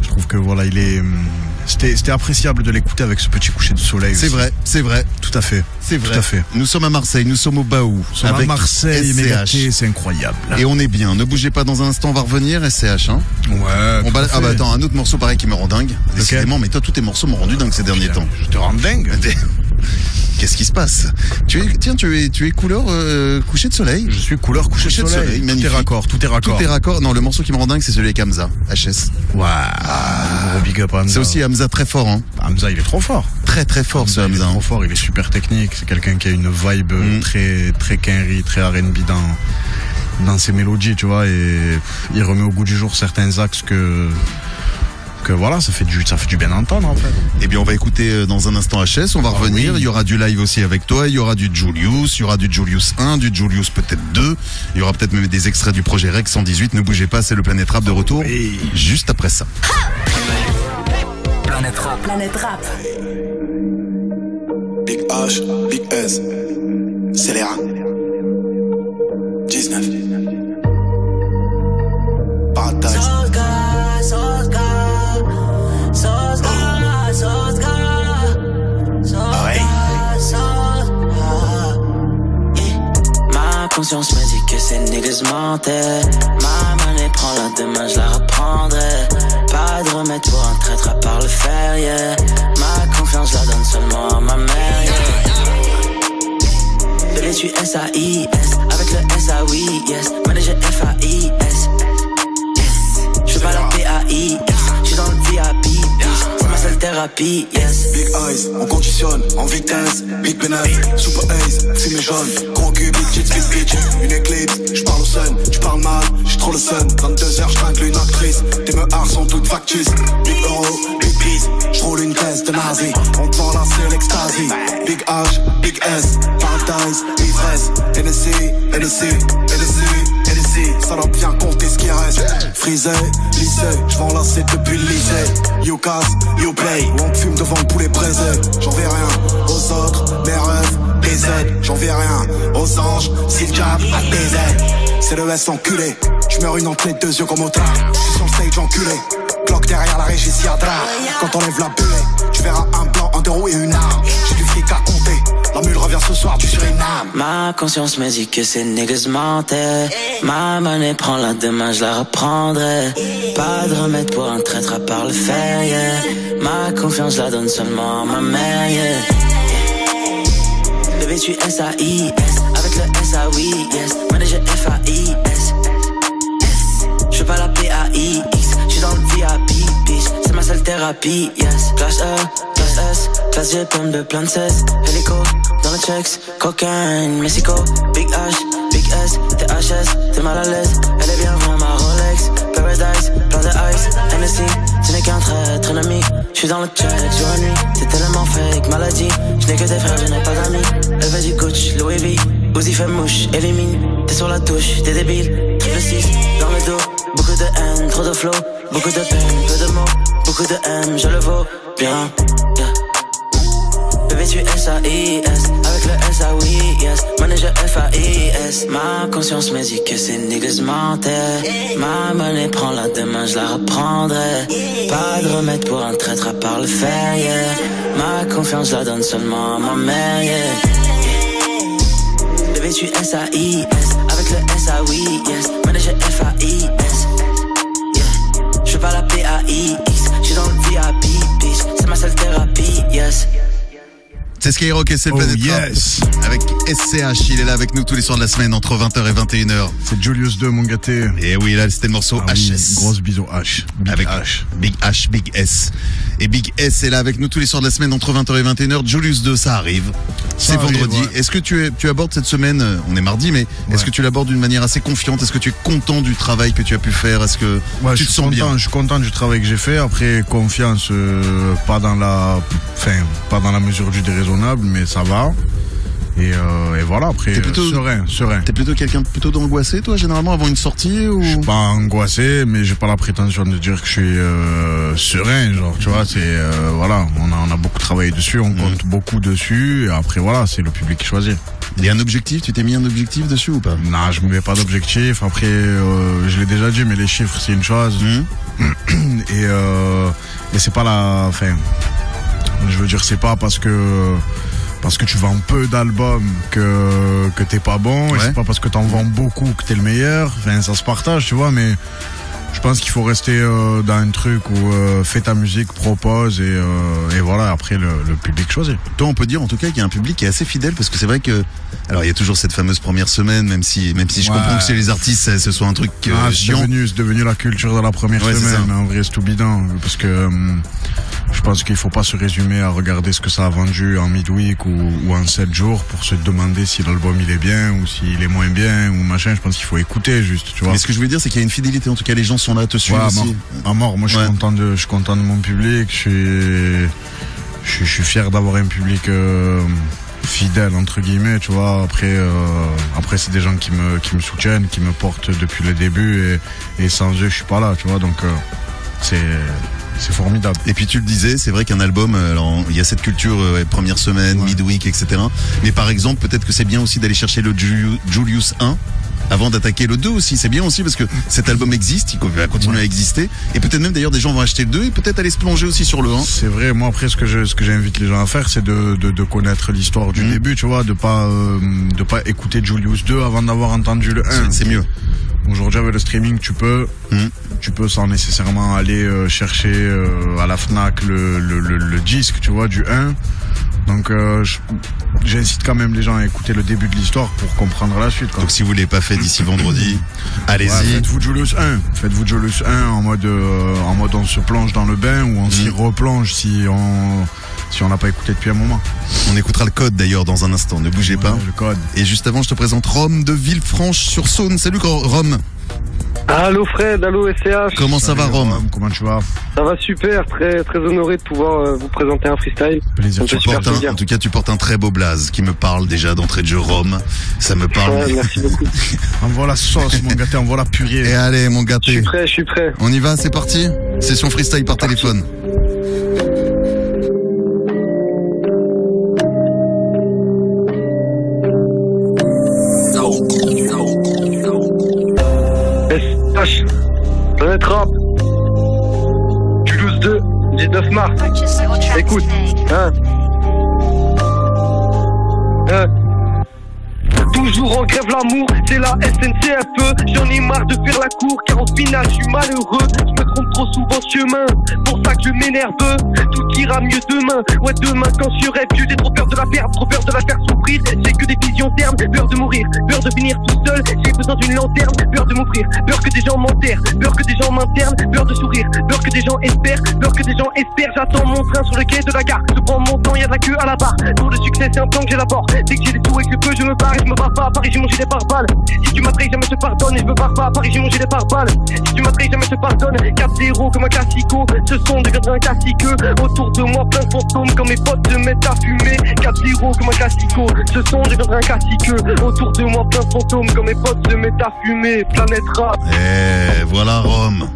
Je trouve que, voilà, il est. C'était appréciable de l'écouter avec ce petit coucher de soleil. C'est vrai, c'est vrai. Tout à fait. C'est vrai. Tout à fait. Nous sommes à Marseille, nous sommes au Baou. Nous sommes à Marseille, S C H. C'est incroyable. Et on est bien. Ne bougez pas, dans un instant, on va revenir, S C H. Hein. Ouais. On bala... Ah bah attends, un autre morceau pareil qui me rend dingue. Okay. Décidément, mais toi, tous tes morceaux m'ont rendu dingue ces derniers temps. Je te rends dingue. Qu'est-ce qui se passe? tu es, Tiens, tu es, tu es couleur euh, coucher de soleil. Je suis couleur coucher, coucher de soleil. soleil. Magnifique. Tout est raccord, tout est raccord. Tout est raccord. Non, le morceau qui me rend dingue, c'est celui avec Hamza, H S. Waouh. Big up Hamza. C'est aussi Hamza très fort. Hein. Hamza, il est trop fort. Très très fort Hamza, ce Hamza. Il est trop fort, il est super technique. C'est quelqu'un qui a une vibe mm. très très quinry, très R and B dans, dans ses mélodies, tu vois. Et il remet au goût du jour certains axes que... Donc voilà, ça fait, du, ça fait du bien entendre en fait. Eh bien on va écouter dans un instant H S, on va ah revenir, oui. Il y aura du live aussi avec toi, il y aura du Julius, il y aura du Julius un, du Julius peut-être deux, il y aura peut-être même des extraits du projet Rec cent dix-huit, ne bougez pas, c'est le Planète Rap de retour, oui. Juste après ça. Planète Rap, Planète Rap. Big H, Big S, c'est les rats. dix-neuf. Paradise. Ma conscience me dit que ces niggas mentaient. Ma monnaie prend la demain, je la reprendrai. Pas de remède pour un traître à part le fer, yeah. Ma confiance je la donne seulement à ma mère, yeah. De l'étui S A I S, avec le S A oui, yes. Manager F A I S. J'fais pas la P A I S, j'suis dans le V I P. Thérapie, yes. Big eyes, on conditionne, en vitesse. Big pénètre, super haze, c'est mes jaunes. Gros cube, big jets, big bitch. Une éclipse, j'parle au sun, j'parle mal, j'suis trop le sun. Vingt-deux heures, j'tringle une actrice. Tes meurs sont toutes factices. Big euro, big bise, j'roule une thèse de nazi. On te vend la selle extasie. Big H, big S, paradise, ivresse. N S C, N S C, N S C. Ça doit bien compter ce qui reste. Freeze, lycée, je vais enlacer depuis le lycée. You casse, you play. On te fume devant le poulet braisé. J'en vais rien aux autres, mes rêves, les aides. J'en vais rien aux anges, si le diable a des ailes. C'est le S enculé. Je meurs une entrée, deux yeux comme au tard. Je suis sur le stage enculé. Cloque derrière la régie, si yadra. Quand t'enlèves la bulle, tu verras un blanc, un deux et une arme. J'ai du fric à compter. La mule revient ce soir, tu serais une âme. Ma conscience me dit que ces niggas mentaient. Ma monnaie prend la demain, je la reprendrai. Pas de remède pour un traître à part le fer, yeah. Ma confiance, je la donne seulement à ma mère, yeah. Bébé, tu S A I S, avec le S A oui, yes. Manager F A I S. Je fais pas la P A I X, je suis dans le V I P, bitch. C'est ma seule thérapie, yes. Clash E, clash S, clash G, pomme de plein de cesse. Helico, dans le checks, cocaine, Mexico. Big H, Big S, t'es H S, t'es mal à l'aise. Elle est bien vraiment ma Rolex. Paradise, plein de ice, N S C. Tu n'es qu'un traître ennemi. Je suis dans le checks jour et nuit. T'es tellement fake, maladie. Je n'ai que des frères, je n'ai pas d'amis. Elle veut du coach, Louis V. Ouzi fait mouche, élimine. T'es sur la touche, t'es débile. Triple six, dans le dos. Beaucoup de haine, trop de flow, beaucoup de peine, peu de mots, beaucoup de haine, je le vaux bien, yeah. Bébé tu S A I S, avec le S A oui, yes. Manager F A I S. Ma conscience me dit que ces niggas mentaient. Ma monnaie prend la demain, je la reprendrai. Pas de remède pour un traître à part le fer, yeah. Ma confiance la donne seulement à ma mère, yeah. Bébé tu S A I S, avec le S A oui, yes. Manager F A I S. Je fais pas la P A I X, je suis dans le V I P, bitch. C'est ma seule thérapie, yes. C'est Skyrock et c'est le oh Planète yes. Rap. Avec S C H, il est là avec nous tous les soirs de la semaine entre vingt heures et vingt et une heures. C'est Julius deux, mon gâté. Et oui, là c'était le morceau ah H S. Oui, grosse bisou H. Big avec H. Big H, Big S. Et Big S est là avec nous tous les soirs de la semaine entre vingt heures et vingt et une heures. Julius deux, ça arrive. C'est vendredi. Ouais. Est-ce que tu, es, tu abordes cette semaine, on est mardi, mais ouais. Est-ce que tu l'abordes d'une manière assez confiante? Est-ce que tu es content du travail que tu as pu faire? Est-ce que ouais, tu te sens content, bien? Je suis content du travail que j'ai fait. Après, confiance, euh, pas, dans la, enfin, pas dans la mesure du déraisonnable, mais ça va. Et, euh, et voilà, après, t'es plutôt, euh, serein, serein. T'es plutôt quelqu'un plutôt d'angoissé, toi, généralement, avant une sortie ou... Je suis pas angoissé, mais j'ai pas la prétention de dire que je suis euh, serein, genre, tu vois, c'est... Euh, voilà, on a, on a beaucoup travaillé dessus, on compte mmh. beaucoup dessus, et après, voilà, c'est le public qui choisit. Il y a un objectif, tu t'es mis un objectif dessus ou pas? Non, je me mets pas d'objectif, après, euh, je l'ai déjà dit, mais les chiffres, c'est une chose. Mmh. Et, euh, mais c'est pas la fin. Je veux dire, c'est pas parce que parce que tu vends peu d'albums que que t'es pas bon, ouais. Et c'est pas parce que t'en vends beaucoup que t'es le meilleur. Enfin, ça se partage, tu vois, mais je pense qu'il faut rester euh, dans un truc où euh, fais ta musique, propose et, euh, et voilà, après le, le public choisit. Toi, on peut dire en tout cas qu'il y a un public qui est assez fidèle, parce que c'est vrai que, alors il y a toujours cette fameuse première semaine, même si, même si je ouais. comprends que chez les artistes ça, ce soit un truc euh, ah, chiant. C'est devenu, c'est devenu la culture de la première ouais, semaine, en vrai c'est tout bidon, parce que euh, je pense qu'il faut pas se résumer à regarder ce que ça a vendu en midweek ou, ou en sept jours pour se demander si l'album il est bien ou s'il est moins bien ou machin. Je pense qu'il faut écouter juste, tu vois. Mais ce que je veux dire, c'est qu'il y a une fidélité, en tout cas les gens sont là, te suivent aussi. À mort. À mort. Moi, je suis ouais. content de, je suis content de mon public. Je suis, je, je suis fier d'avoir un public euh, fidèle entre guillemets, tu vois. Après, euh, après, c'est des gens qui me, qui me soutiennent, qui me portent depuis le début, et, et sans eux, je suis pas là, tu vois. Donc, euh, c'est. C'est formidable. Et puis tu le disais, c'est vrai qu'un album, alors il y a cette culture ouais, première semaine, ouais. midweek, et cetera. Mais par exemple, peut-être que c'est bien aussi d'aller chercher le Julius un avant d'attaquer le deux aussi. C'est bien aussi parce que cet album existe, il va continuer ouais. à exister. Et peut-être même d'ailleurs des gens vont acheter le deux et peut-être aller se plonger aussi sur le un. C'est vrai. Moi après, ce que je, ce que j'invite les gens à faire, c'est de de, de connaître l'histoire du mmh. début, tu vois, de pas euh, de pas écouter Julius deux avant d'avoir entendu le un. C'est, c'est mieux. Aujourd'hui avec le streaming, tu peux, mmh. tu peux sans nécessairement aller euh, chercher euh, à la Fnac le, le, le, le disque, tu vois, du un. Donc euh, j'incite quand même les gens à écouter le début de l'histoire pour comprendre la suite, quoi. Donc si vous ne l'avez pas fait d'ici vendredi, allez-y. Ouais, faites-vous Julius un. Faites-vous Julius un en mode, euh, en mode on se plonge dans le bain, ou on mmh. s'y replonge si on... si on n'a pas écouté depuis un moment. On écoutera le code d'ailleurs dans un instant, ne bougez ouais, pas. Le code. Et juste avant, je te présente Rome de Villefranche-sur-Saône. Salut Rome. Allô Fred, allô S C H. Comment ça Salut, va Rome? Comment tu vas? Ça va super, très, très honoré de pouvoir vous présenter un freestyle. Plaisir. Tu portes un, en tout cas tu portes un très beau blaze qui me parle déjà d'entrée de jeu Rome. Ça me parle. Ouais, merci beaucoup. Envoie la sauce mon gâté, envoie la purée. Et allez mon gâté. Je suis prêt, je suis prêt. On y va, c'est parti. Session freestyle par parti. Téléphone. Planète Rap, Julius deux, dix-neuf mars. Écoute, hein, hein. Toujours en grève l'amour, c'est la S N C F. J'en ai marre de faire la cour, car au final je suis malheureux. Je me trompe trop souvent ce chemin, pour ça que je m'énerve. Tout ira mieux demain, ouais demain quand je rêve. J'ai trop peur de la perte, trop peur de la faire souffrir. J'ai que des visions termes, peur de mourir, peur de finir tout seul. J'ai besoin d'une lanterne, peur de m'offrir, peur que des gens m'enterrent, peur que des gens m'internent, peur de sourire, peur que des gens espèrent, peur que des gens espèrent. J'attends mon train sur le quai de la gare, je prends mon temps, y'a de la queue à la barre. Pour le succès c'est un plan que j'élabore, dès que j'ai des sous et que je peux, je me barre. Et je me barre pas à Paris, j'ai mon gilet pare-balles. Si tu m'attrapes jamais je pardonne, et je me barre pas à Paris, j'ai mon gilet pare-balles. Si tu m'attrapes jamais je pardonne, quatre zéro comme un classico, ce son deviendra un classiqueux. Autour de moi plein de fantômes, quand mes potes se mettent à fumer. Quatre zéro comme un classico, ce son deviendra un classiqueux. Autour de moi plein de fantômes, quand mes potes se mettent à fumer. Planète Rap. Eh voilà Rome.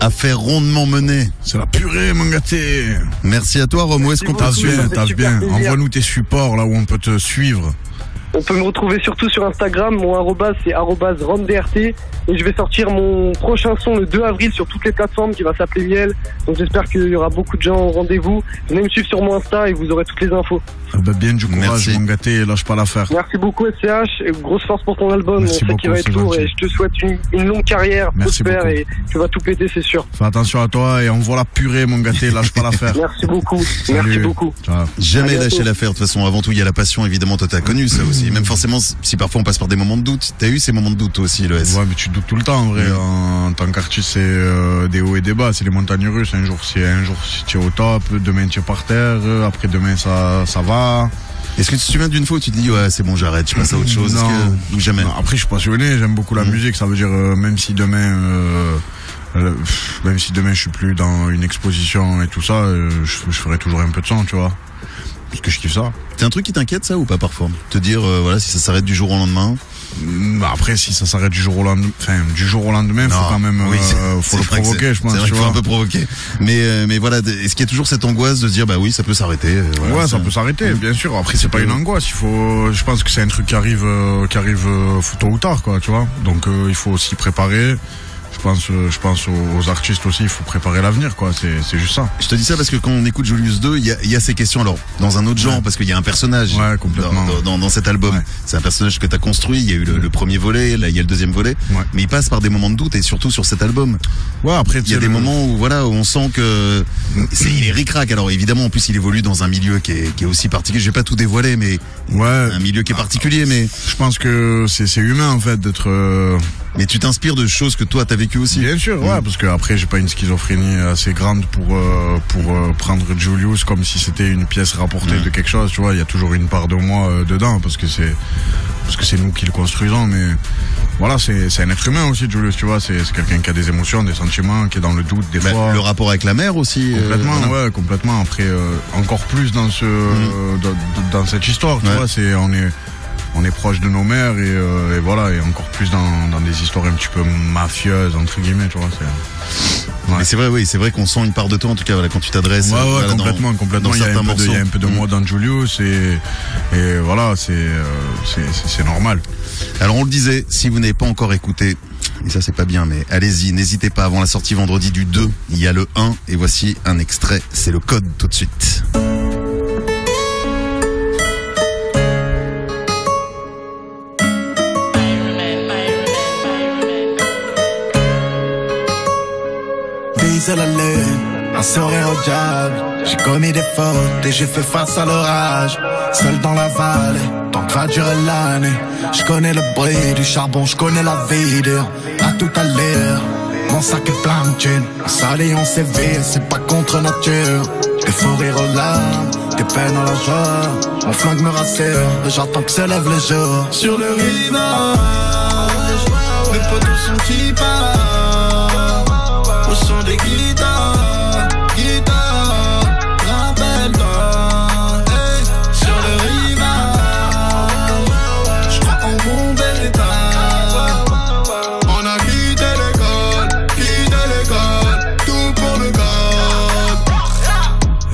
Affaire rondement menée. C'est la purée, mon gâté. Merci à toi, Rome. Où est-ce qu'on t'a vu? T'as bien. Envoie-nous tes supports là où on peut te suivre. On peut me retrouver surtout sur Instagram. Mon arrobase, c'est arrobase romdrt. Et je vais sortir mon prochain son le deux avril sur toutes les plateformes, qui va s'appeler Miel. Donc j'espère qu'il y aura beaucoup de gens au rendez-vous. Venez me suivre sur mon Insta et vous aurez toutes les infos. Ah bah bien du courage, merci. Mon gâté, lâche pas l'affaire. Merci beaucoup S C H, et grosse force pour ton album. Merci, on sait beaucoup, qu'il va être lourd, et je te souhaite une, une longue carrière. Merci prospère beaucoup. Et tu vas tout péter, c'est sûr. Fais attention à toi et envoie la purée mon gâté, lâche pas l'affaire. Merci beaucoup. Salut. Merci beaucoup. Ciao. Jamais lâcher l'affaire, de toute façon avant tout il y a la passion évidemment, toi t'as connu ça aussi. Et même forcément, si parfois on passe par des moments de doute, t'as eu ces moments de doute toi aussi, le S. Ouais, mais tu doutes tout le temps en vrai. Oui. En, en tant qu'artiste, c'est euh, des hauts et des bas, c'est les montagnes russes. Un jour, c'est un jour, t'es au top, demain, t'es par terre, après demain, ça, ça va. Est-ce que tu te souviens d'une fois où tu te dis ouais c'est bon j'arrête, je passe à autre chose? Non. Que... ou jamais. Non, après je suis passionné, j'aime beaucoup la mmh. musique, ça veut dire euh, même si demain euh, euh, même si demain je suis plus dans une exposition et tout ça, euh, je, je ferai toujours un peu de son, tu vois. Parce que je kiffe ça. C'est un truc qui t'inquiète ça ou pas parfois? Te dire euh, voilà si ça s'arrête du jour au lendemain. Bah après si ça s'arrête du jour au lendemain, enfin du jour au lendemain, non, faut quand même oui, euh, faut le provoquer, je pense. C'est vrai, tu vois. Faut un peu provoquer. Mais euh, mais voilà, est-ce qu'il y a toujours cette angoisse de dire bah oui ça peut s'arrêter? Euh, voilà, ouais ça, ça peut s'arrêter, bien sûr. Après c'est, c'est pas une angoisse, il faut, je pense que c'est un truc qui arrive, euh, qui arrive euh, tôt ou tard quoi, tu vois. Donc euh, il faut s'y préparer. Je pense, je pense aux artistes aussi, il faut préparer l'avenir, quoi. C'est, c'est juste ça. Je te dis ça parce que quand on écoute Julius deux, il y a, y a ces questions, alors, dans un autre genre, ouais. parce qu'il y a un personnage ouais, complètement. Dans, dans, dans cet album. Ouais. C'est un personnage que tu as construit, il y a eu le, le premier volet, là il y a le deuxième volet, ouais. mais il passe par des moments de doute, et surtout sur cet album. Ouais, après, il y a des le... moments où, voilà, où on sent que c'est, il est ric-rac. Alors évidemment, en plus, il évolue dans un milieu qui est, qui est aussi particulier. Je vais pas tout dévoiler, mais ouais. un milieu qui est particulier, mais... Je pense que c'est, c'est humain, en fait, d'être... Euh... Mais tu t'inspires de choses que toi, t'as vécu aussi. Bien sûr, ouais, mmh. parce que après, j'ai pas une schizophrénie assez grande pour euh, pour euh, prendre Julius comme si c'était une pièce rapportée mmh. de quelque chose. Tu vois, il y a toujours une part de moi euh, dedans, parce que c'est parce que c'est nous qui le construisons. Mais voilà, c'est c'est un être humain aussi, Julius. Tu vois, c'est c'est quelqu'un qui a des émotions, des sentiments, qui est dans le doute des bah, fois. Le rapport avec la mère aussi. Complètement, euh, ouais, complètement. Après, euh, encore plus dans ce mmh. euh, dans, dans cette histoire. Tu ouais. vois, c'est on est. On est proche de nos mères et, euh, et voilà, et encore plus dans, dans des histoires un petit peu mafieuses, entre guillemets, tu vois. C'est... Ouais. Mais c'est vrai, oui, c'est vrai qu'on sent une part de toi, en tout cas, voilà, quand tu t'adresses. Ouais, ouais, voilà, complètement, dans, complètement. Il y, y a un peu de moi dans Julius et, et voilà, c'est, euh, c'est, c'est, c'est normal. Alors, on le disait, si vous n'avez pas encore écouté, et ça c'est pas bien, mais allez-y, n'hésitez pas, avant la sortie vendredi du deux, il y a le un, et voici un extrait, c'est le code tout de suite. À la lune, un sourire au diable. J'ai commis des fautes et j'ai fait face à l'orage. Seul dans la vallée, tant que va durer l'année. Je connais le bruit du charbon, je connais la vie dure. À tout à l'heure, mon sac est plein de thunes. On s'allie, on s'évite, c'est pas contre nature. Des fous rires aux larmes, des peines à la joie. Mon flingue me rassure, j'attends que se lève le jour. Sur le rivage, mes potos sont qui partent. Au son des guitares, guitares, rappelle-toi, hey, sur le rivage, je crois en mon bel état. On a quitté l'école, quitté l'école, tout pour le code.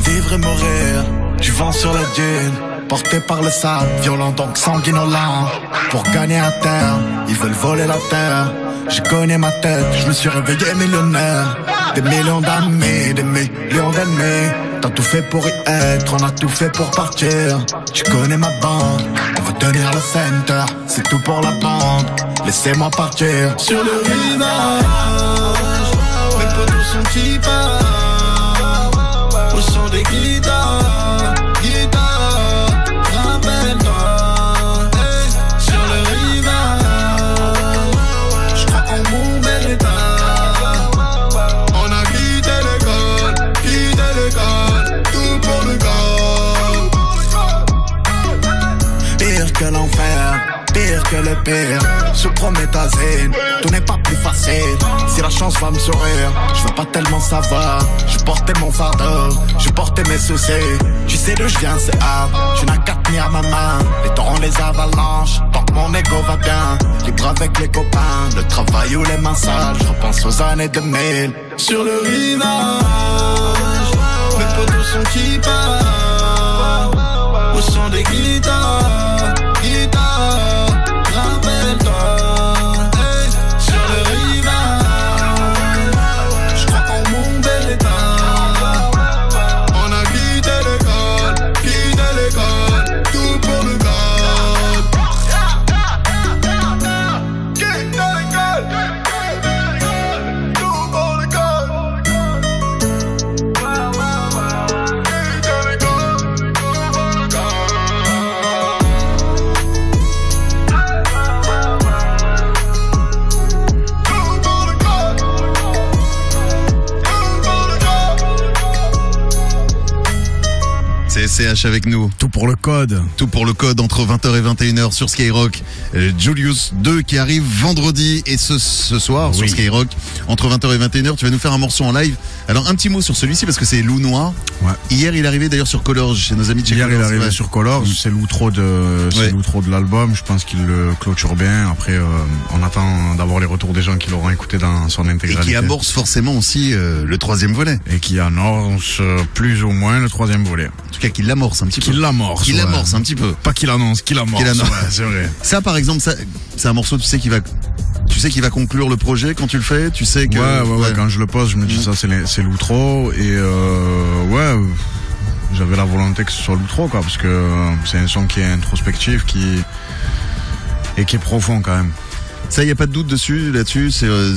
Vivre et mourir, du vent sur la dune, porté par le sable, violent donc sanguinolent. Pour gagner un terme, ils veulent voler la terre. Je connais ma tête, je me suis réveillé millionnaire. Des millions d'amis, des millions d'ennemis. T'as tout fait pour y être, on a tout fait pour partir. Tu connais ma bande, on veut tenir le center. C'est tout pour la bande, laissez-moi partir. Sur le rivage, mes potos sont qui partent. Au son des guitares, guitares, rappelle-toi. Que le pire, sous prométhazine, tout n'est pas plus facile. Si la chance va me sourire, je veux pas tellement savoir. Je portais mon fardeau, je portais mes soucis. Tu sais d'où je viens, c'est hard. Tu n'as qu'à tenir ma main. Les torrents, les avalanches, tant que mon ego va bien. Libre avec les copains, le travail ou les mains sales. Je repense aux années deux mille. Sur le rivage, mes potos sont qui partent. Au son des guitares, guitares. S C H avec nous. Tout pour le code. Tout pour le code entre vingt heures et vingt et une heures sur Skyrock. Euh, Julius deux qui arrive vendredi et ce, ce soir oui. sur Skyrock. Entre vingt heures et vingt et une heures, tu vas nous faire un morceau en live. Alors un petit mot sur celui-ci parce que c'est Loup Noir. Ouais. Hier il est arrivé d'ailleurs sur Colors, chez nos amis de chez Colors. Hier il est arrivé ouais. sur Colors, c'est l'outro de, c'est ouais. l'outro de l'album. Je pense qu'il le clôture bien. Après euh, on attend d'avoir les retours des gens qui l'auront écouté dans son intégralité. Et qui amorce forcément aussi euh, le troisième volet. Et qui annonce euh, plus ou moins le troisième volet. En tout cas, qu'il l'amorce un petit qu'il peu. Qu'il l'amorce. Qu'il ouais. l'amorce un petit peu. Pas qu'il annonce, qu'il l'amorce. Qu'il l'amorce. Ouais, c'est vrai. Ça, par exemple, ça, c'est un morceau, tu sais, qui va Tu sais qu'il va conclure le projet quand tu le fais, tu sais que... Ouais, ouais, ouais, ouais. Quand je le pose, je me dis ça, c'est l'outro. Et euh, ouais, j'avais la volonté que ce soit l'outro, quoi, parce que c'est un son qui est introspectif, qui... et qui est profond quand même. Ça, il n'y a pas de doute dessus, là-dessus. C'est euh,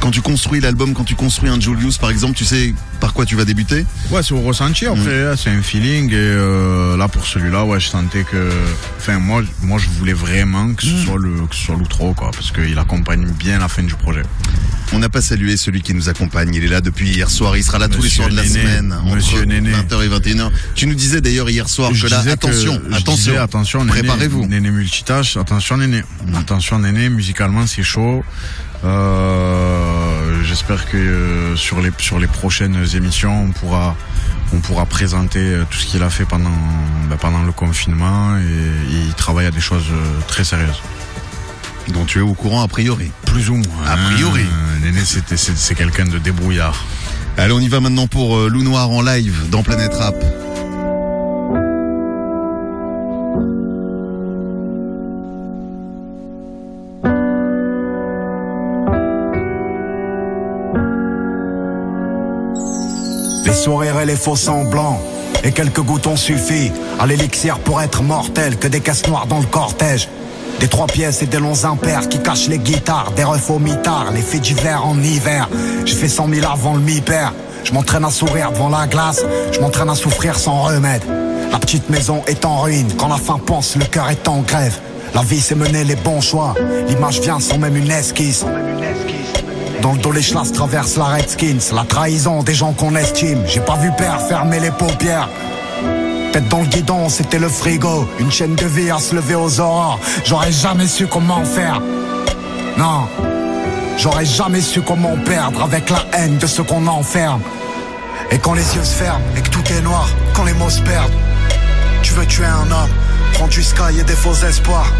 quand tu construis l'album, quand tu construis un Julius, par exemple, tu sais par quoi tu vas débuter. Ouais, c'est au ressenti. Après, mmh. c'est un feeling. Et euh, là, pour celui-là, ouais, je sentais que, enfin, moi, moi, je voulais vraiment que ce mmh. soit le, que ce soit l'outro, quoi, parce qu'il accompagne bien la fin du projet. On n'a pas salué celui qui nous accompagne. Il est là depuis hier soir. Il sera là Monsieur tous les soirs de la Néné. semaine, entre vingt heures et vingt et une heures. Tu nous disais d'ailleurs hier soir je que là, attention, que, attention, disais, attention, préparez-vous. Néné multitâche, attention Néné, mmh. attention Néné. Musicalement, c'est chaud. Euh, J'espère que euh, sur les sur les prochaines émissions, on pourra on pourra présenter tout ce qu'il a fait pendant ben, pendant le confinement et, et il travaille à des choses très sérieuses. Dont tu es au courant a priori. Plus ou moins. A priori. Hein, Néné, c'est quelqu'un de débrouillard. Allez, on y va maintenant pour euh, Loup Noir en live dans Planète Rap. Les sourires et les faux semblants. Et quelques gouttes ont suffi à l'élixir pour être mortel. Que des caisses noires dans le cortège. Des trois pièces et des longs impairs qui cachent les guitares, des refs au mitard, les faits d'hiver en hiver. J'ai fait cent mille avant le mi-pair. Je m'entraîne à sourire devant la glace, je m'entraîne à souffrir sans remède. La petite maison est en ruine, quand la faim pense, le cœur est en grève. La vie c'est mener les bons choix, l'image vient sans même une esquisse. Dans le dos les chlasses traversent la Redskins, la trahison des gens qu'on estime. J'ai pas vu père fermer les paupières. Tête dans le guidon, c'était le frigo. Une chaîne de vie à se lever aux aurores. J'aurais jamais su comment faire. Non, j'aurais jamais su comment perdre avec la haine de ce qu'on enferme. Et quand les yeux se ferment et que tout est noir, quand les mots se perdent. Tu veux tuer un homme, prends du sky et des faux espoirs.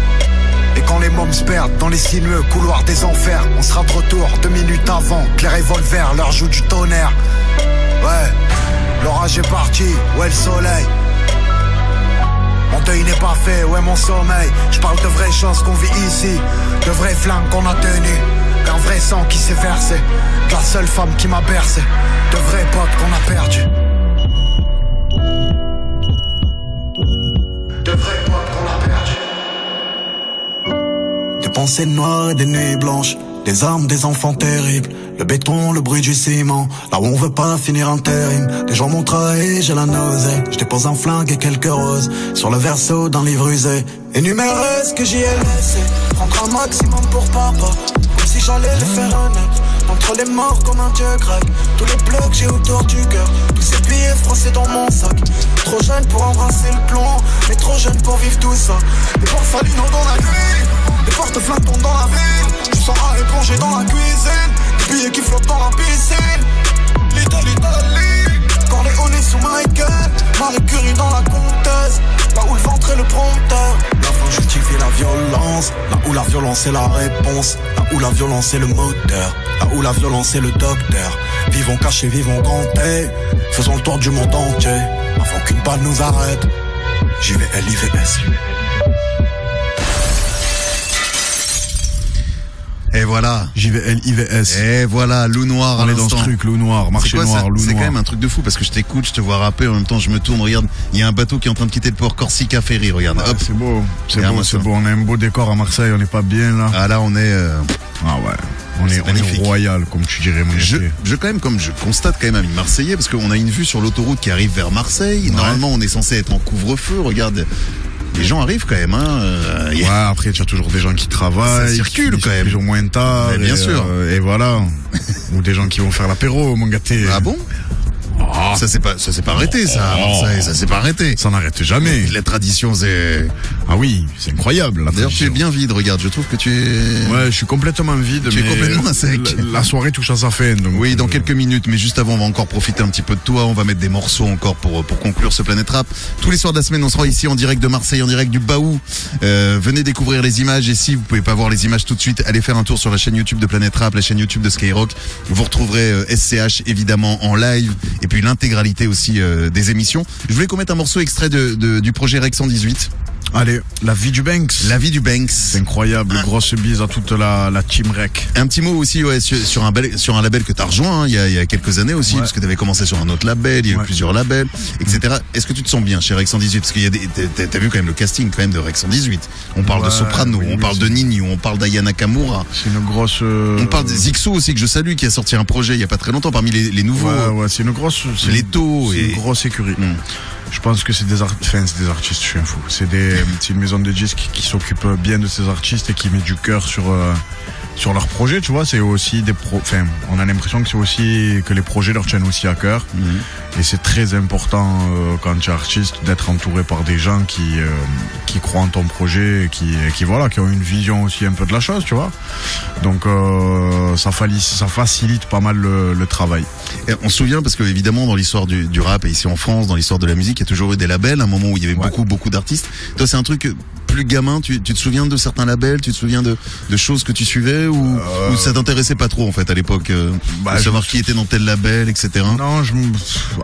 Et quand les mômes se perdent dans les sinueux couloirs des enfers, on sera de retour deux minutes avant que les revolvers leur jouent du tonnerre. Ouais, l'orage est parti, où est le soleil? Mon deuil n'est pas fait, où est mon sommeil? Je parle de vraies choses qu'on vit ici, de vrais flingues qu'on a tenues, d'un vrai sang qui s'est versé, de la seule femme qui m'a bercé, de vrais potes qu'on a perdus. De vrais potes qu'on a perdus. Des pensées noires et des nuits blanches, des armes des enfants terribles, le béton, le bruit du ciment, là où on veut pas finir intérim. Des gens m'ont trahi, j'ai la nausée. Je dépose un flingue et quelques roses sur le verso d'un livre usé. Énumérer ce que j'y ai laissé, prendre un maximum pour papa, comme si j'allais le faire honnête. Entre les morts comme un dieu grec, tous les bleus que j'ai autour du cœur, tous ces billets froissés dans mon sac. Trop jeune pour embrasser le plomb, mais trop jeune pour vivre tout ça. Des porte-falinos dans la nuit, des porte-flingues tombent dans la ville. Je sens à étranger dans la cuisine, des billets qui flottent dans la piscine. L'Italie, l'Italie, quand les honnêtes sous ma gueule, Marie Curie dans la conteuse, là où le ventre est le prompteur. Là faut justifier la violence, là où la violence est la réponse, là où la violence est le moteur, là où la violence est le docteur. Vivons cachés, vivons gantés, faisons le tour du monde entier, avant qu'une balle nous arrête. J V L I V S. Et voilà, J V L I V S. Et voilà, Loup Noir. On est dans ce truc, Loup Noir, Marché Noir, Loup Noir. C'est quand même un truc de fou parce que je t'écoute, je te vois rapper, en même temps je me tourne, regarde, il y a un bateau qui est en train de quitter le port Corsica Ferry, regarde. Ah, c'est beau, c'est beau, c'est beau. On a un beau décor à Marseille, on n'est pas bien là. Ah là, on est. Euh... Ah ouais. On est, est on est royal, comme tu dirais, mon je, je quand même, comme je constate quand même, ami marseillais, parce qu'on a une vue sur l'autoroute qui arrive vers Marseille. Ouais. Normalement, on est censé être en couvre-feu. Regarde. Les gens arrivent quand même, hein. Euh, ouais, a... après, tu as toujours des gens qui travaillent. Ça circule qui quand même. Toujours moins tard. Mais bien et, sûr. Euh, et voilà. Ou des gens qui vont faire l'apéro, mon gâté. Ah bon? Oh. Ça s'est pas, ça s'est pas arrêté, oh. ça, à Marseille. Ça s'est pas arrêté. Ça n'arrête jamais. La tradition, c'est... Ah oui, c'est incroyable. D'ailleurs, tu es bien vide, regarde. Je trouve que tu es... Ouais, je suis complètement vide. Tu mais es complètement à sec. La, la soirée touche à sa fin. Donc oui, dans euh... quelques minutes. Mais juste avant, on va encore profiter un petit peu de toi. On va mettre des morceaux encore pour, pour conclure ce Planète Rap. Tous les soirs de la semaine, on sera ici en direct de Marseille, en direct du Baou. Euh, venez découvrir les images. Et si vous pouvez pas voir les images tout de suite, allez faire un tour sur la chaîne YouTube de Planète Rap, la chaîne YouTube de Skyrock. Vous retrouverez euh, S C H, évidemment, en live. Et puis l'intégralité aussi euh, des émissions. Je voulais qu'on mette un morceau extrait de, de, du projet Rec cent dix-huit. Allez, la vie du Banks. La vie du Banks. Incroyable, ah. Grosse bise à toute la, la team Rec. Un petit mot aussi ouais, sur, sur, un bel, sur un label que tu as rejoint il hein, y, y a quelques années aussi, ouais. Parce que tu avais commencé sur un autre label, il y a eu ouais. plusieurs labels, et cetera. Mmh. Est-ce que tu te sens bien chez Rec cent dix-huit? Parce que tu as vu quand même le casting quand même de Rec cent dix-huit. On parle ouais, de Soprano, oui, on oui, parle de Ninho, on parle d'Ayana Kamura. C'est une grosse... Euh... On parle de Zixo aussi, que je salue, qui a sorti un projet il n'y a pas très longtemps parmi les, les nouveaux. Ouais, ouais, c'est une grosse... Les taux et... une grosse écurie. Mmh. Je pense que c'est des, art... enfin, des artistes, je suis un fou. C'est des... une maison de disques qui, qui s'occupe bien de ces artistes et qui met du cœur sur, euh, sur leurs projets, tu vois. C'est aussi des pro... enfin, on a l'impression que c'est aussi que les projets leur tiennent aussi à cœur. Mmh. Et c'est très important euh, quand tu es artiste d'être entouré par des gens qui, euh, qui croient en ton projet et qui, et qui, voilà, qui ont une vision aussi un peu de la chose, tu vois. Donc euh, ça, falis, ça facilite pas mal le, le travail. Et on se souvient parce que évidemment dans l'histoire du, du rap et ici en France, dans l'histoire de la musique, il y a toujours eu des labels, un moment où il y avait ouais. beaucoup beaucoup d'artistes. Toi c'est un truc plus gamin, tu, tu te souviens de certains labels, tu te souviens de, de choses que tu suivais ou, euh... ou ça t'intéressait pas trop en fait à l'époque, euh, bah, savoir je... qui était dans tel label, et cetera. Non, je...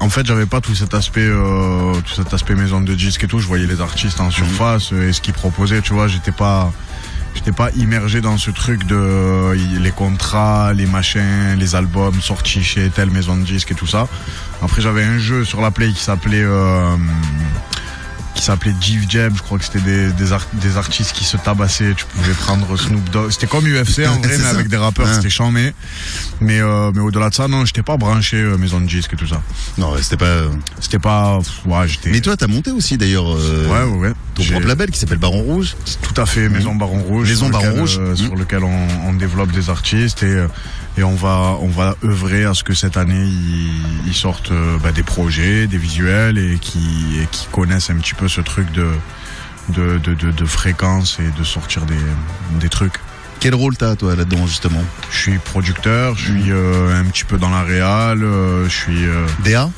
en fait j'avais pas tout cet aspect, euh, tout cet aspect maison de disques et tout. Je voyais les artistes en surface mmh. et ce qu'ils proposaient, tu vois. J'étais pas, j'étais pas immergé dans ce truc de euh, les contrats, les machins, les albums sortis chez telle maison de disques et tout ça. Après j'avais un jeu sur la Play qui s'appelait. Euh, qui s'appelait Jeff Jeb, je crois que c'était des, des, art des artistes qui se tabassaient, tu pouvais prendre Snoop Dogg, c'était comme U F C en vrai mais ça. Avec des rappeurs, hein. C'était chambé. Mais, euh, mais au-delà de ça, non, j'étais pas branché euh, maison de disques et tout ça. Non, c'était pas... C'était pas... Ouais, j'étais... Mais toi, t'as monté aussi d'ailleurs euh, ouais, ouais, ouais. ton propre label qui s'appelle Baron Rouge. Tout à fait, Maison mmh. Baron Rouge. Maison Baron lequel, Rouge. Euh, mmh. Sur lequel on, on développe des artistes et, et on, va, on va œuvrer à ce que cette année, ils, ils sortent euh, bah, des projets, des visuels et qui et qui connaissent un petit peu ce truc de, de, de, de, de fréquence et de sortir des, des trucs. Quel rôle t'as toi là-dedans justement? Je suis producteur, je suis euh, un petit peu dans la réal, euh, je suis... Euh... D A?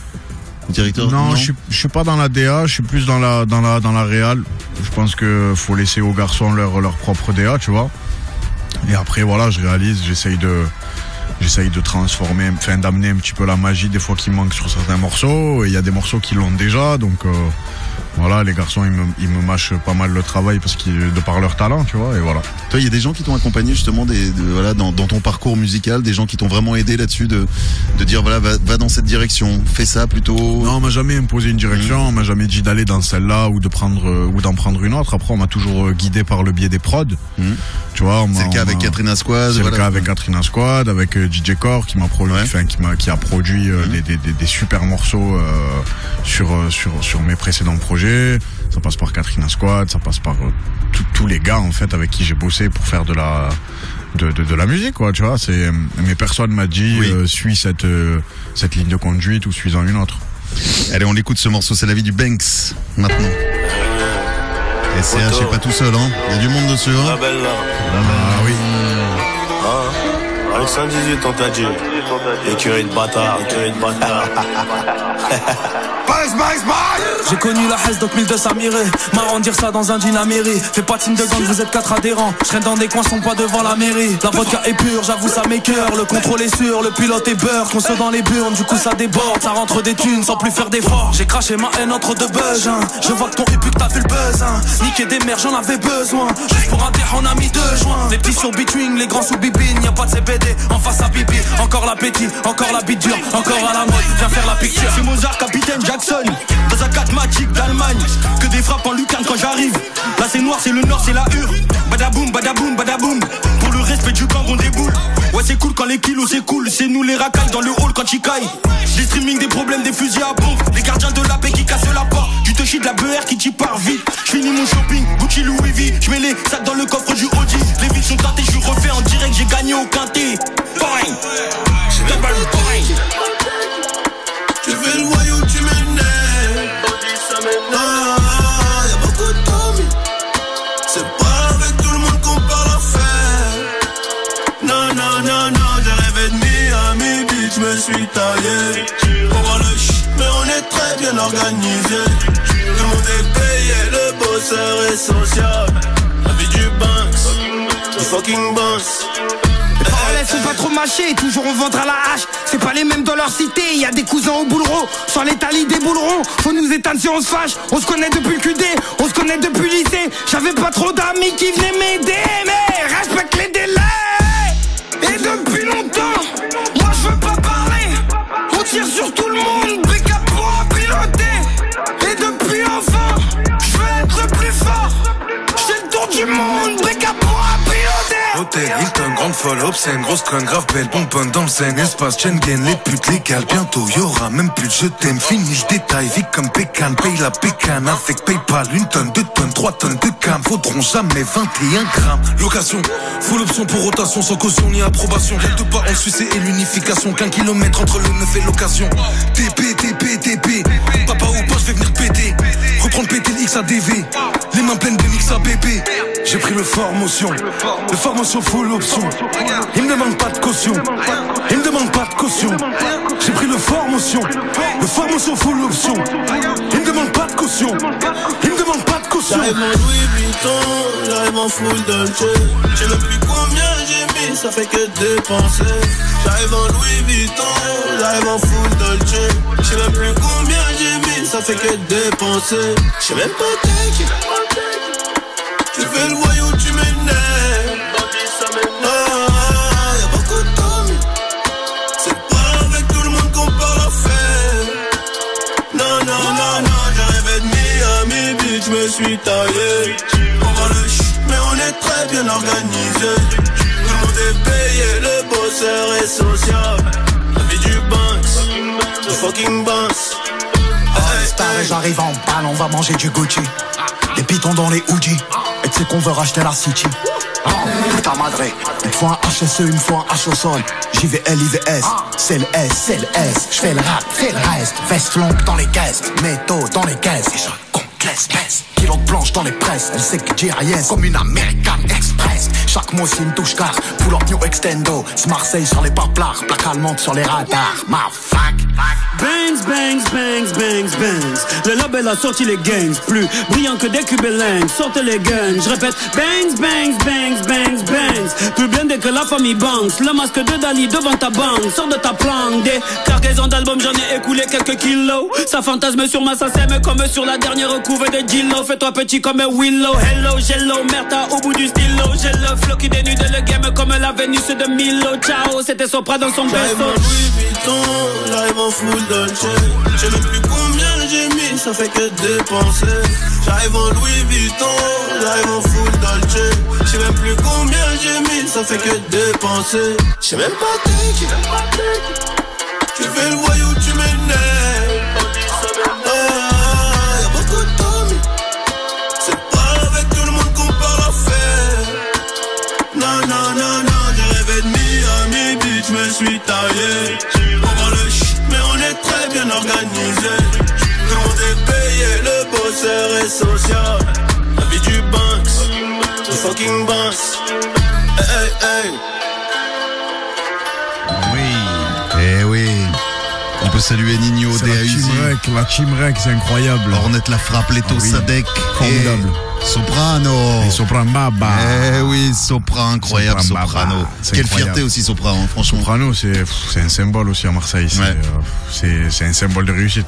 Directeur? Non, non je, suis, je suis pas dans la D A, je suis plus dans la, dans la, dans la réal. Je pense que faut laisser aux garçons leur, leur propre D A, tu vois. Et après voilà, je réalise, j'essaye de... J'essaye de transformer, enfin d'amener un petit peu la magie des fois qui manque sur certains morceaux. Et il y a des morceaux qui l'ont déjà, donc euh, voilà, les garçons ils me, ils me mâchent pas mal le travail parce qu'ils de par leur talent, tu vois. Et voilà. Toi, il y a des gens qui t'ont accompagné justement des, de, voilà, dans, dans ton parcours musical, des gens qui t'ont vraiment aidé là-dessus de, de dire voilà, va, va dans cette direction, fais ça plutôt. Non, on m'a jamais imposé une direction, mmh. on m'a jamais dit d'aller dans celle-là ou de prendre ou d'en prendre une autre. Après, on m'a toujours guidé par le biais des prods, mmh. tu vois. C'est le cas avec Catherine Asquad. C'est voilà. le cas avec Catherine Asquad, avec D J Core qui m'a produit, ouais. qui m'a qui a produit euh, mmh. des, des, des, des super morceaux euh, sur sur sur mes précédents projets. Ça passe par Catherine Asquad, ça passe par euh, tout, tous les gars en fait avec qui j'ai bossé pour faire de la de, de, de la musique quoi. Tu vois, c'est mais personne m'a dit oui. euh, suis cette euh, cette ligne de conduite ou suis-en une autre. Allez, on écoute ce morceau, c'est la vie du Banks maintenant. S C H n'est pas tout seul, hein. Il y a du monde dessus, hein. La belle, là. La belle, ah oui. Ah. Rec cent dix-huit on t'a dit, écurie de bâtard, écurie de bâtard. J'ai connu la Hesse donc mille deux cents mirés. Marrant dire ça dans un dynamairie. Fais pas team de gang, vous êtes quatre adhérents. Je traîne dans des coins, sont pas devant la mairie. La vodka est pure, j'avoue ça m'écœure. Le contrôle est sûr, le pilote est beurre. Qu'on se dans les burnes, du coup ça déborde. Ça rentre des thunes sans plus faire d'efforts. J'ai craché ma haine entre deux buzz, hein. Je vois que ton épu que t'as vu le buzz, hein. Niquer des mères, j'en avais besoin. Juste pour un terre, on a mis deux joints. Les petits sur between, les grands sous bibine. Y'a pas de C B D en face à Bibi, encore l'appétit, encore la bite dure, encore à la mode, viens faire la picture. C'est Mozart, capitaine Jackson, dans un quatre magique d'Allemagne. Que des frappes en lucarne quand j'arrive. Là c'est noir, c'est le nord, c'est la hure. Badaboum, badaboum, badaboum. Pour le respect du gang on déboule. Ouais c'est cool quand les kilos c'est cool. C'est nous les racailles dans le hall quand ils caillent. Les streamings des problèmes, des fusils à pompe. Les gardiens de la paix qui cassent la porte. Tu te chies de la B R qui t'y part vite. J'finis mon shopping, Gucci Louis V. J'mets les sacs dans le coffre du Audi. Les villes sont teintées, je refais en direct, j'ai gagné au quinté. Fine. C'est un ballon fine. Je vais le voyer où tu m'énerves. Ah, y'a beaucoup de temps, mais c'est pas avec tout le monde qu'on parle à faire. Non, non, non, non, j'ai rêvé de Miami Beach, je me suis taillé. On voit le shit, mais on est très bien organisé. Tout le monde est payé, le bosseur est sociable. La vie du Banks, du fucking Banks. elles sont pas trop mâchées, toujours on vendra la hache. C'est pas les mêmes dans leur cité, il y a des cousins au bouleron. Sans l'étalie des boulerons, faut nous éteindre si on se fâche. On se connaît depuis le Q D, on se connaît depuis le lycée. J'avais pas trop d'amis qui venaient m'aider, mais respecte les délais. Et depuis longtemps, moi je veux pas parler. On tire sur tout le monde, bric à point à piloter. Et depuis enfin, je veux être le plus fort. J'ai le tour du monde, bric à point à piloter. Hôtel, Hilton, grande folle, obscène, grosse conne, grave belle, bonbonne dans le Seine, espace Schengen, les putes légales, bientôt y'aura même plus de je t'aime, fini le détail, vite comme Pécane, paye la pécane, avec Paypal, une tonne, deux tonnes, trois tonnes de cam, vaudront jamais vingt et un grammes, location, full option pour rotation, sans caution ni approbation, rien de pas en Suisse et l'unification, qu'un kilomètre entre le neuf et l'occasion, T P, T P, T P, papa ou pas je vais venir péter, reprendre péter l'X A D V, les mains pleines de mix à bébé, j'ai pris le formation, le formation full option. Il me demande pas de caution. Il me demande pas de caution. J'ai pris le formation. Le formation full option. Il me demande pas de caution. Il me demande pas de caution. J'arrive en Louis Vuitton, j'arrive en full Dolce. Je sais même plus combien j'ai mis, ça fait que dépenser. J'arrive en Louis Vuitton, j'arrive en full Dolce. Je sais même plus combien j'ai mis, ça fait que dépenser. Je sais même pas t'inquiète. Tu fais le voyou, tu m'énerves. Je me suis taillé, on vend le ch, mais on est très bien organisé. Tout le monde est payé, le bosseur est sociable. La vie du Banks, le fucking Banks. Rockstar, j'arrive en balle, on va manger du Gucci. Des pitons dans les hoodies, et tu sais qu'on veut racheter la city. Oh, putain madré, une fois un H S E, une fois un H au sol. J V L I V S, c'est le S, c'est le S. J'fais le rap, fais le reste. Veste longue dans les caisses, métaux dans les caisses. Et je raconte l'espèce, kilo de blanche dans les presses. Elle sait que dire yes, comme une American Express. Chaque mot c'est une touche car, pull up new extendo. C'est Marseille sur les paplards, plaque allemande sur les radars. Ma fac. Bangs, bangs, bangs, bangs, bangs. Le label a sorti les gangs, plus brillant que des cubelangs. Sortez les gangs, je répète. Bangs, bangs, bangs, bangs, bangs. Plus blindé que la famille Banks. Le masque de Dali devant ta banque. Sors de ta planque. Des cargaisons d'albums, j'en ai écoulé quelques kilos. Ça fantasme sur ma sasème comme sur la dernière recouvée de Gillo. Fais-toi petit comme un Willow. Hello, jello, merda au bout du stylo. J'ai le flow qui dénude le game comme la Vénus de Milo. Ciao, c'était Soprano dans son berceau. Full Dolce, je sais même plus combien j'ai mis, ça fait que dépenser. J'arrive en Louis Vuitton, j'arrive en full Dolce. Je sais même plus combien j'ai mis, ça fait que dépenser. Je sais même pas t'inquiète, tu fais le voyou, tu m'énerves. Ah, y'a beaucoup de temps, c'est pas avec tout le monde qu'on parle à faire. Non, non, non, non, j'ai rêvé de Miami Beach, je me suis taillé. Très bien organisé, tout le monde est payé, le bosseur est sociable. La vie du Banks, le fucking Banks. Hey, hey, hey. Oui, eh oui. On peut saluer Ninho, D A U Z. La team Rec, c'est incroyable. Ornette la frappe, Leto, oh oui. Sadek. Formidable. Et Soprano. Et Soprano, bah. Eh oui, Sopra, incroyable, Soprano, Soprano. Quelle incroyable. Fierté aussi, Soprano, franchement. Soprano, c'est un symbole aussi à Marseille. C'est ouais. euh, un symbole de réussite.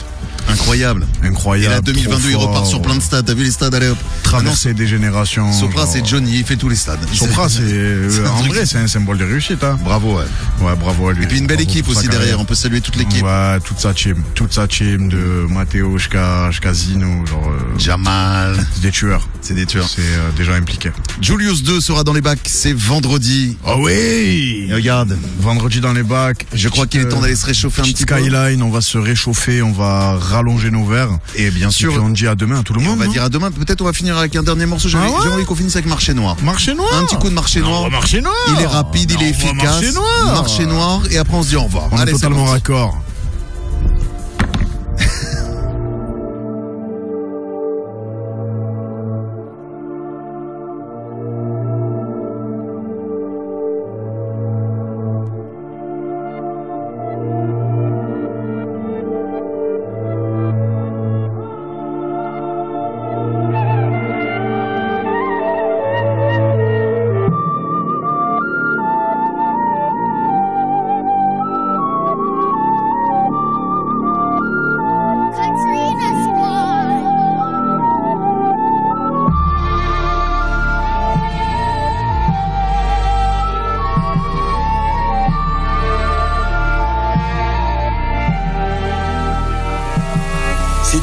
Incroyable. Incroyable. Et là, deux mille vingt-deux, il repart sur plein de stades. T'as vu les stades, allez hop. Traverser des générations. Sopra, c'est Johnny, il fait tous les stades. Sopra, c'est. En vrai, c'est un symbole de réussite. Hein. Bravo, ouais. Ouais, bravo à lui. Et puis une belle bravo équipe aussi derrière. Carrière. On peut saluer toute l'équipe. Ouais, toute sa team. Toute sa team de Matteo, Shka, Shkazino, genre. Euh... Jamal. C'est des tueurs. C'est des tueurs. C'est euh, des gens impliqués. Julius deux sera dans les bacs. C'est vendredi. Oh oui. Et regarde. Vendredi dans les bacs. Je crois qu'il est temps d'aller se réchauffer un petit peu. Skyline, on va se réchauffer, on va allonger nos verres et bien sûr et on dit à demain à tout le et monde on va hein. dire à demain. Peut-être on va finir avec un dernier morceau. J'ai ah ouais envie qu'on finisse avec Marché Noir. Marché Noir, un petit coup de Marché Noir. Non, Marché Noir, il est rapide, non, il est efficace. Marché Noir. Marché Noir et après on se dit au revoir. On Allez, est totalement bon. Raccord.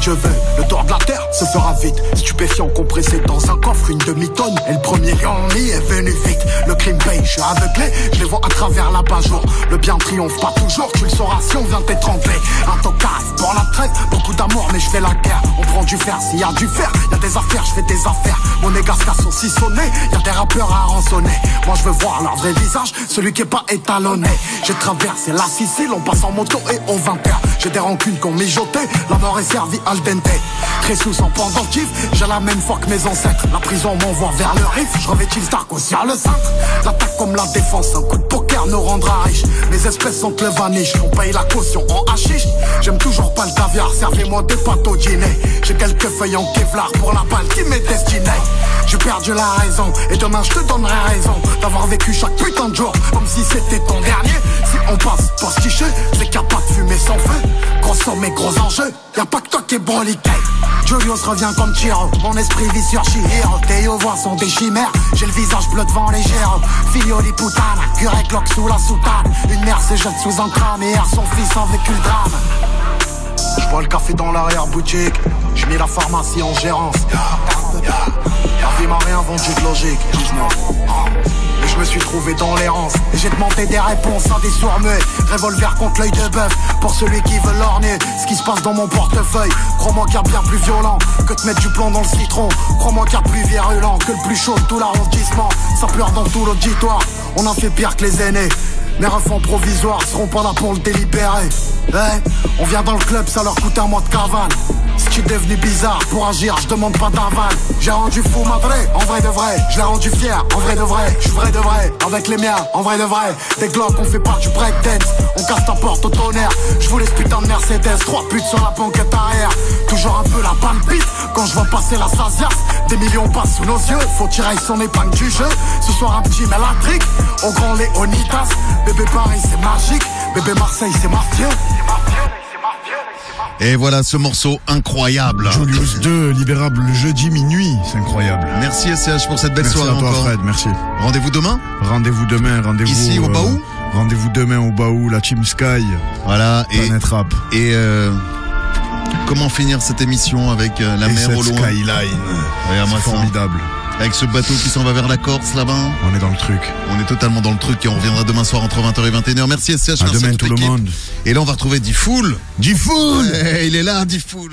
Dieu veut, le tort de la terre se fera vite. Stupéfiant, compressé dans un coffre, une demi-tonne. Et le premier Yanni est venu vite. Le crime paye, je suis aveuglé, je les vois à travers la bas-jour. Le bien triomphe pas toujours, tu le sauras si on vient t'étrangler. Un tocard pour la traite, beaucoup d'amour mais je fais la guerre. On prend du fer, s'il y a du fer, y a des affaires, je fais des affaires. Mon égasque a saucissonné, y a des rappeurs à rançonner. Moi je veux voir leur vrai visage, celui qui est pas étalonné. J'ai traversé la Sicile, on passe en moto et on vingt heures. J'ai des rancunes qu'on mijoté, la mort est servie al dente. Cressou sans pendentif, j'ai la même foi que mes ancêtres. La prison m'envoie vers le riff, je revêtis le starco sur le cintre. L'attaque comme la défense, un coup de poker nous rendra riche. Mes espèces sont le vaniche, on paye la caution en hachiche. J'aime toujours pas le caviar, servez-moi des pâtes au dîner. J'ai quelques feuilles en kevlar pour la balle qui m'est destinée. J'ai perdu la raison, et demain je te donnerai raison d'avoir vécu chaque putain de jour, comme si c'était ton dernier. Si on passe pour se ticher, c'est qu'il n'y a pas de fumée sans feu. Consommer gros enjeux, y'a pas que toi qui est broliqué. Julius revient comme Chiro, mon esprit vit sur Chihiro. Tes voix sont des chimères, j'ai le visage bleu devant les géros. Filio di putana, curé cloque sous la soutane. Une mère se jette sous un crâne et hier son fils a vécu le drame. Je bois le café dans l'arrière-boutique, j'ai mis la pharmacie en gérance. La vie m'a rien vendu de logique, et je me suis trouvé dans l'errance. Et j'ai demandé des réponses à des sourds-muets. Revolver contre l'œil de bœuf, pour celui qui veut l'orner. Ce qui se passe dans mon portefeuille, crois-moi qu'il y a bien plus violent que te mettre du plomb dans le citron. Crois-moi qu'il y a plus virulent que le plus chaud de tout l'arrondissement. Ça pleure dans tout l'auditoire, on a fait pire que les aînés. Mes refs provisoires seront pas là pour le délibérer. Eh, on vient dans le club, ça leur coûte un mois de cavale. Si tu es devenu bizarre, pour agir, je demande pas d'aval. J'ai rendu fou madré, en vrai de vrai. Je l'ai rendu fier, en vrai de vrai. Je suis vrai de vrai, avec les miens, en vrai de vrai. Des glocks, on fait pas du breakdance. On casse ta porte au tonnerre. Je voulais ce putain de Mercedes, trois putes sur la banquette arrière. Toujours un peu la panne pite quand je vois passer la Sasias. Des millions passent sous nos yeux, faut tirer son épingle du jeu. Ce soir, un petit mélatrique, au grand Léonidas. Bébé Paris, c'est magique. Bébé Marseille, c'est mafieux. Et voilà ce morceau incroyable. Julius deux, libérable le jeudi minuit. C'est incroyable. Merci S C H pour cette belle merci soirée à toi encore. Fred, merci. Rendez-vous demain. Rendez-vous demain, rendez-vous ici euh, au Baou. Rendez-vous demain au Baou, la Team Sky. Voilà. Planète et Rap. Et euh, comment finir cette émission avec euh, la et mer au loin. Skyline. Regarde moi ça. Formidable. Avec ce bateau qui s'en va vers la Corse là-bas. On est dans le truc. On est totalement dans le truc et on reviendra demain soir entre vingt heures et vingt et une heures. Merci S C H, à merci demain, à toute tout le monde. Et là on va retrouver Difool. Difool, ouais, il est là, Difool.